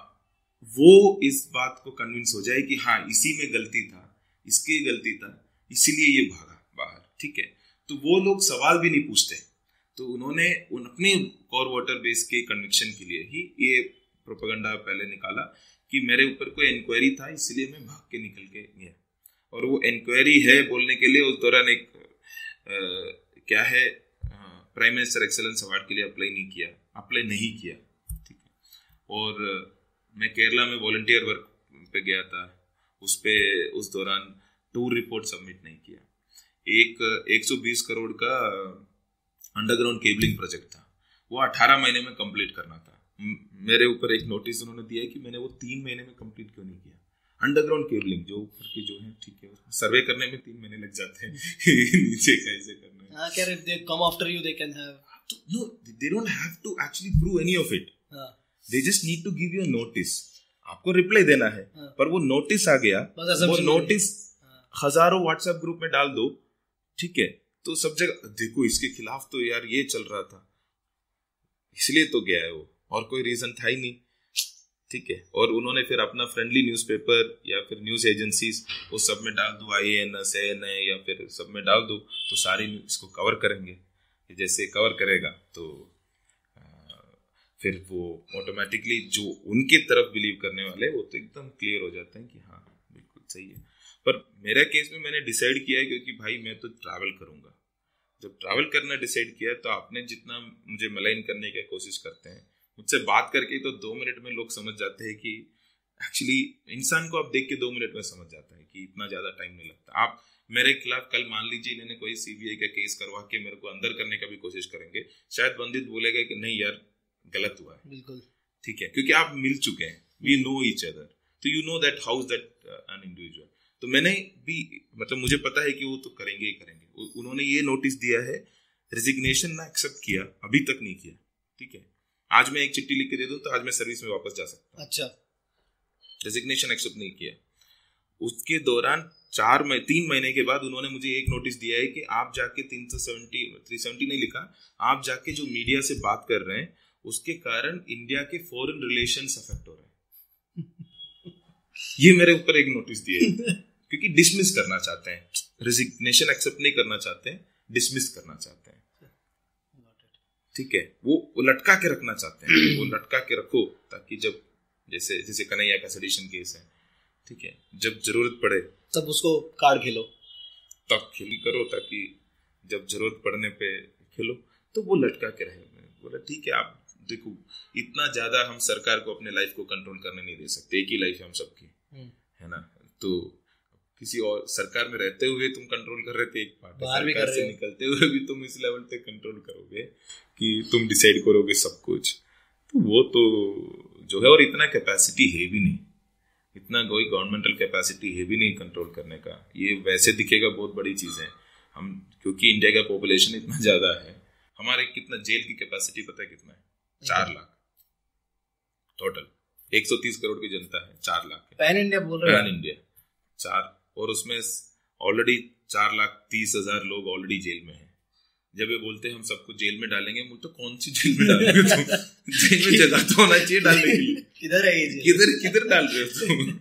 वो इस बात को कन्विंस हो जाए कि हाँ इसी में गलती था, इसकी गलती था, इसीलिए ये भागा बाहर, ठीक है। तो वो लोग सवाल भी नहीं पूछते, तो उन्होंने अपने कोर वोटर बेस के कन्विक्शन के लिए ही ये प्रोपेगेंडा पहले निकाला कि मेरे ऊपर कोई इंक्वायरी था इसलिए मैं भाग के निकल के गया। और वो इंक्वायरी है बोलने के लिए उस दौरान एक क्या है प्राइम मिनिस्टर एक्सेलेंस अवार्ड के लिए अप्लाई नहीं किया, ठीक है। और मैं केरला में वॉलंटियर वर्क पे गया था, उस दौरान टूर रिपोर्ट सबमिट नहीं किया। एक 120 करोड़ का अंडरग्राउंड केबलिंग प्रोजेक्ट था, वो 18 महीने में कंप्लीट करना था। मेरे ऊपर एक नोटिस उन्होंने दिया कि मैंने वो 3 महीने में कंप्लीट क्यों नहीं किया। अंडरग्राउंड केबलिंग जो ऊपर की जो है, ठीक है, सर्वे करने में 3 महीने लग जाते हैं नीचे कैसे करना है। अगर if they come after you they can have no, they don't have to actually prove any of it, they just need to give you a notice, आपको रिप्लाई देना है। पर वो नोटिस आ गया, वो नोटिस हजारों व्हाट्सएप ग्रुप में डाल दो, ठीक है, तो सब जगह देखो इसके खिलाफ तो यार ये चल रहा था इसलिए तो गया है वो, और कोई रीजन था ही नहीं, ठीक है। और उन्होंने फिर अपना फ्रेंडली न्यूज़पेपर या फिर न्यूज़ एजेंसीज वो सब में डाल दो, IAS है या फिर सब में डाल दो, तो सारे इसको कवर करेंगे। जैसे कवर करेगा तो फिर वो ऑटोमेटिकली जो उनके तरफ बिलीव करने वाले वो तो एकदम क्लियर हो जाते हैं कि हाँ बिल्कुल सही है। पर मेरा केस में मैंने डिसाइड किया है क्योंकि भाई मैं तो ट्रैवल करूँगा, जब ट्रैवल करना डिसाइड किया तो आपने जितना मुझे मलाइन करने की कोशिश करते हैं, मुझसे बात करके तो 2 मिनट में लोग समझ जाते हैं कि एक्चुअली इंसान को आप देख के 2 मिनट में समझ जाता है कि इतना ज़्यादा टाइम नहीं लगता। आप मेरे खिलाफ कल मान लीजिए इन्होंने कोई CBI का केस करवा के मेरे को अंदर करने का भी कोशिश करेंगे, शायद बंदित बोलेगा कि नहीं यार गलत हुआ है, बिल्कुल ठीक है, क्योंकि आप मिल चुके हैं, वी नो ईच अदर, तो you know that how is that an individual. तो मैंने भी मतलब मुझे पता है कि वो तो करेंगे ही करेंगे। उन्होंने ये नोटिस दिया है, रिजिग्नेशन ना एक्सेप्ट किया, अभी तक नहीं किया, ठीक है। आज मैं एक चिट्ठी लिख के दे दूं तो आज मैं सर्विस में वापस जा सकता हूं। अच्छा, रेजिग्नेशन एक्सेप्ट नहीं किया। उसके दौरान 3 महीने के बाद उन्होंने मुझे एक नोटिस दिया है कि आप जाके 370 नहीं लिखा, आप जाके जो मीडिया से बात कर रहे हैं उसके कारण इंडिया के फॉरेन रिलेशंस अफेक्ट हो रहे हैं। ये मेरे ऊपर एक नोटिस दिया है क्योंकि डिसमिस करना चाहते हैं, रेजिग्नेशन एक्सेप्ट नहीं करना चाहते हैं, डिसमिस करना चाहते हैं, ठीक है। वो लटका के रखना चाहते हैं, वो लटका के रखो ताकि जब जैसे कन्हैया का सेडिशन केस है, ठीक है, जब जरूरत पड़े तब उसको कार्ड खेलो, तब खेली करो ताकि जब जरूरत पड़ने पे खेलो, तो वो लटका के रहे। बोला ठीक है, आप देखो इतना ज्यादा हम सरकार को अपने लाइफ को कंट्रोल करने नहीं दे सकते, एक ही लाइफ है हम सबकी, है ना। तो किसी और सरकार में रहते हुए तुम कंट्रोल कर रहे थे एक पार्ट, सरकार से निकलते हुए भी तुम इस लेवल पे कंट्रोल करोगे कि तुम डिसाइड करोगे सब कुछ, तो वो तो जो है, और इतना कैपेसिटी है भी नहीं, इतना कोई गवर्नमेंटल कैपेसिटी है भी नहीं कंट्रोल करने का। ये वैसे दिखेगा बहुत बड़ी चीज़ है, हम क्योंकि इंडिया का पॉपुलेशन इतना ज़्यादा है, हमारे कितना जेल की कैपेसिटी पता है कितना है, 4 लाख टोटल, 130 करोड़ की जनता है, 4 लाख पैन इंडिया बोल रहे हैं, पैन इंडिया 4, और उसमें ऑलरेडी 4,30,000 लोग ऑलरेडी जेल में हैं। जब ये बोलते हैं हम सबको जेल में डालेंगे, मुझे तो कौन सी जेल में डालेंगे तुम, जेल में जगह तो होना चाहिए डालने के लिए, किधर है ये जेल, किधर डाल रहे हो तुम,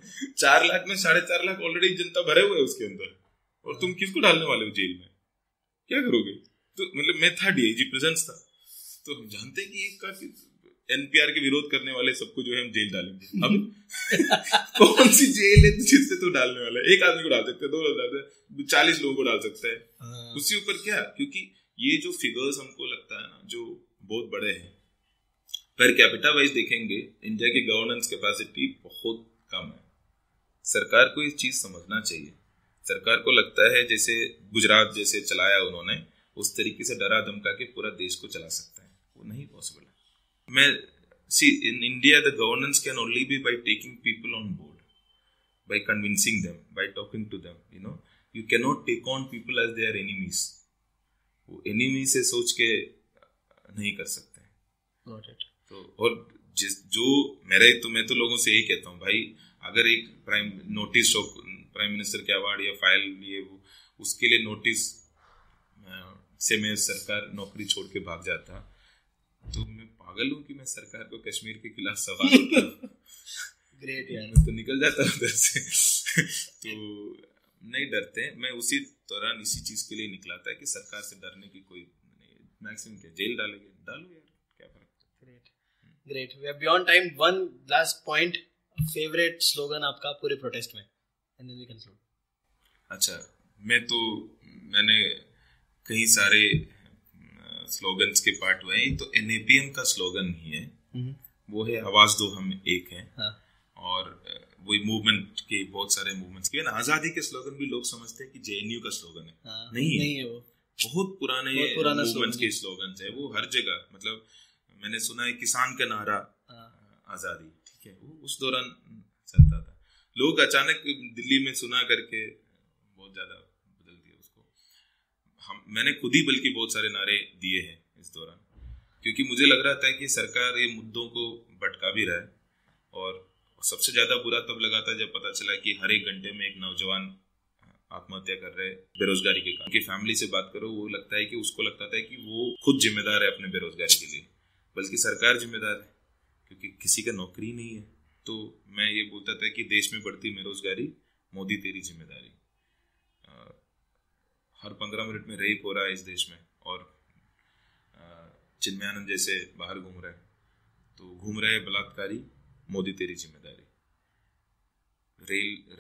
4 लाख में 4.5 लाख ऑलरेडी जनता भरे हुए है उसके अंदर, और तुम किसको डालने वाले हो जेल में, क्या करोगे। तो मतलब मैं था DIG प्रेजेंस था, तो हम जानते हैं कि इसका NPR के विरोध करने वाले सबको जो है हम जेल डालेंगे। अब कौन सी जेल है जिससे तो डालने वाला है, एक आदमी को डाल सकते हैं, 2 लोग डाल सकते हैं, 40 लोगों को डाल सकते हैं, उसके ऊपर क्या। क्योंकि ये जो फिगर्स हमको लगता है ना जो बहुत बड़े हैं, पर कैपिटा वाइज देखेंगे इंडिया की गवर्नेंस कैपेसिटी बहुत कम है। सरकार को इस चीज समझना चाहिए, सरकार को लगता है जैसे गुजरात जैसे चलाया उन्होंने, उस तरीके से डरा धमका के पूरा देश को चला सकता है, वो नहीं पॉसिबल है। In India, the governance can only be by taking people on board, by convincing them, by talking to them, you know. You cannot take on people as their enemies. वो enemy से सोच के नहीं कर सकते। Got it. तो और मैं तो लोगों से यही कहता हूँ भाई, अगर एक प्राइम मिनिस्टर के अवार्ड या फाइल लिए वो उसके लिए नोटिस से मैं सरकार नौकरी छोड़ के भाग जाता तो मैं पागल हूँ कि मैं सरकार को कश्मीर के खिलाफ सवाल ग्रेट यार मैं तो निकल जाता हूँ उधर से तो नहीं डरते मैं उसी दौरान इसी चीज के लिए निकला था कि सरकार से डरने की कोई मैक्सिमम क्या जेल डालेंगे डालो यार क्या फर्क great great we are beyond time one last point favourite slogan आपका पूरे प्रोटेस्ट में एंड देन वी कंक्लूड. अच्छा मैंने कई सारे स्लोगन्स के पार्ट हुए हैं तो एनएपीएम का स्लोगन ही है वो है आवाज दो हम एक हैं हाँ. और वही मूवमेंट के बहुत सारे मूवमेंट्स के आजादी के स्लोगन भी लोग समझते हैं कि जेएनयू का स्लोगन है हाँ. नहीं है वो बहुत पुराने मूवमेंट्स के स्लोगन है वो हर जगह मतलब मैंने सुना है किसान का नारा हाँ. आजादी ठीक है वो उस दौरान चलता था लोग अचानक दिल्ली में सुना करके बहुत ज्यादा बदल दिया उसको मैंने खुद ही बल्कि बहुत सारे नारे दिए हैं इस दौरान क्योंकि मुझे लग रहा था कि सरकार ये मुद्दों को भटका भी रहा है और सबसे ज्यादा बुरा तब लगा था जब पता चला कि हर एक घंटे में एक नौजवान आत्महत्या कर रहे बेरोजगारी के कारण. उनकी फैमिली से बात करो वो लगता है कि उसको लगता था कि वो खुद जिम्मेदार है अपने बेरोजगारी के लिए बल्कि सरकार जिम्मेदार है क्योंकि किसी का नौकरी नहीं है. तो मैं ये बोलता था कि देश में बढ़ती बेरोजगारी मोदी तेरी जिम्मेदारी हर 15 मिनट में रेप हो रहा है इस देश में और चिन्मयानंद जैसे बाहर घूम रहे हैं तो घूम रहे बलात्कारी मोदी तेरी जिम्मेदारी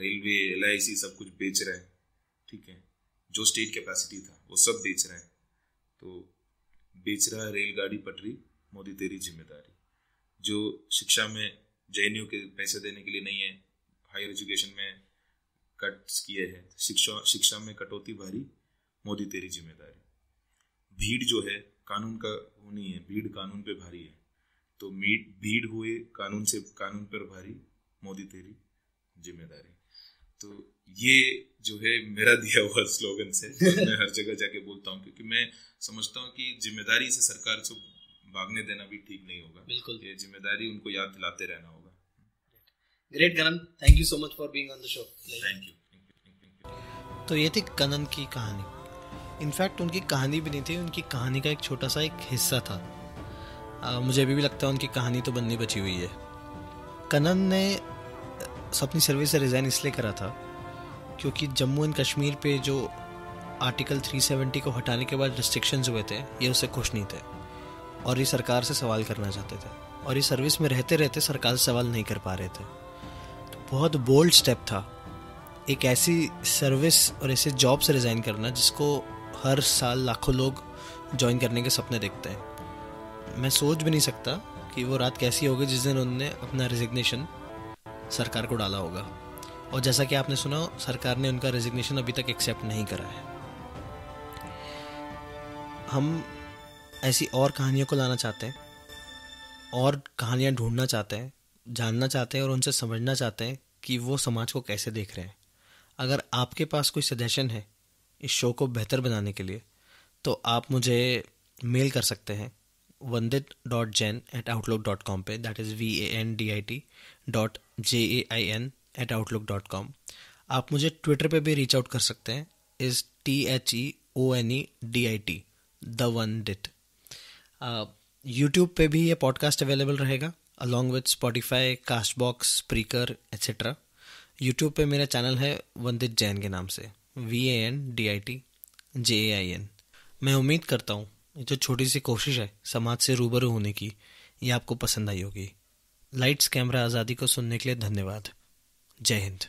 रेलवे LIC सब कुछ बेच रहे हैं ठीक है जो स्टेट कैपेसिटी था वो सब बेच रहे हैं तो बेच रहा है रेलगाड़ी पटरी मोदी तेरी जिम्मेदारी जो शिक्षा में JNU के पैसे देने के लिए नहीं है हायर एजुकेशन में कट्स किए हैं शिक्षा में कटौती भारी मोदी तेरी जिम्मेदारी भीड़ जो है कानून का वो नहीं है भीड़ कानून पे भारी है तो भीड़ हुए कानून से कानून पर भारी मोदी तेरी जिम्मेदारी. तो ये जो है मेरा दिया हुआ स्लोगन है तो मैं हर जगह जाके बोलता हूँ क्योंकि मैं समझता हूँ कि जिम्मेदारी से सरकार को भागने देना भी ठीक नहीं होगा बिल्कुल ये जिम्मेदारी उनको याद दिलाते रहना होगा. Great Kanan thank you so much for being on the show. Thank you. तो ये थी कनन की कहानी. इनफैक्ट उनकी कहानी भी नहीं थी उनकी कहानी का एक छोटा सा एक हिस्सा था मुझे अभी भी लगता है उनकी कहानी तो बननी बची हुई है. कनन ने अपनी सर्विस से रिज़ाइन इसलिए करा था क्योंकि जम्मू एंड कश्मीर पे जो आर्टिकल 370 को हटाने के बाद रिस्ट्रिक्शंस हुए थे ये उससे खुश नहीं थे और ये सरकार से सवाल करना चाहते थे और ये सर्विस में रहते रहते सरकार से सवाल नहीं कर पा रहे थे. तो बहुत बोल्ड स्टेप था एक ऐसी सर्विस और ऐसे जॉब से रिज़ाइन करना जिसको हर साल लाखों लोग ज्वाइन करने के सपने देखते हैं. मैं सोच भी नहीं सकता कि वो रात कैसी होगी जिस दिन उन्होंने अपना रिजिग्नेशन सरकार को डाला होगा और जैसा कि आपने सुना सरकार ने उनका रेजिग्नेशन अभी तक एक्सेप्ट नहीं करा है. हम ऐसी और कहानियों को लाना चाहते हैं और कहानियाँ ढूंढना चाहते हैं जानना चाहते हैं और उनसे समझना चाहते हैं कि वो समाज को कैसे देख रहे हैं. अगर आपके पास कोई सजेशन है इस शो को बेहतर बनाने के लिए तो आप मुझे मेल कर सकते हैं vandit.jain@outlook.com पे दैट इज़ vandit.jain@outlook.com. आप मुझे ट्विटर पे भी रीच आउट कर सकते हैं is THEONEDIT the one dit. YouTube पे भी ये पॉडकास्ट अवेलेबल रहेगा along with Spotify Castbox Spreaker etcetera. YouTube पे मेरा चैनल है वंदित जैन के नाम से VANDIT JAIN. मैं उम्मीद करता हूँ जो छोटी सी कोशिश है समाज से रूबरू होने की ये आपको पसंद आई होगी. लाइट्स कैमरा आज़ादी को सुनने के लिए धन्यवाद. जय हिंद.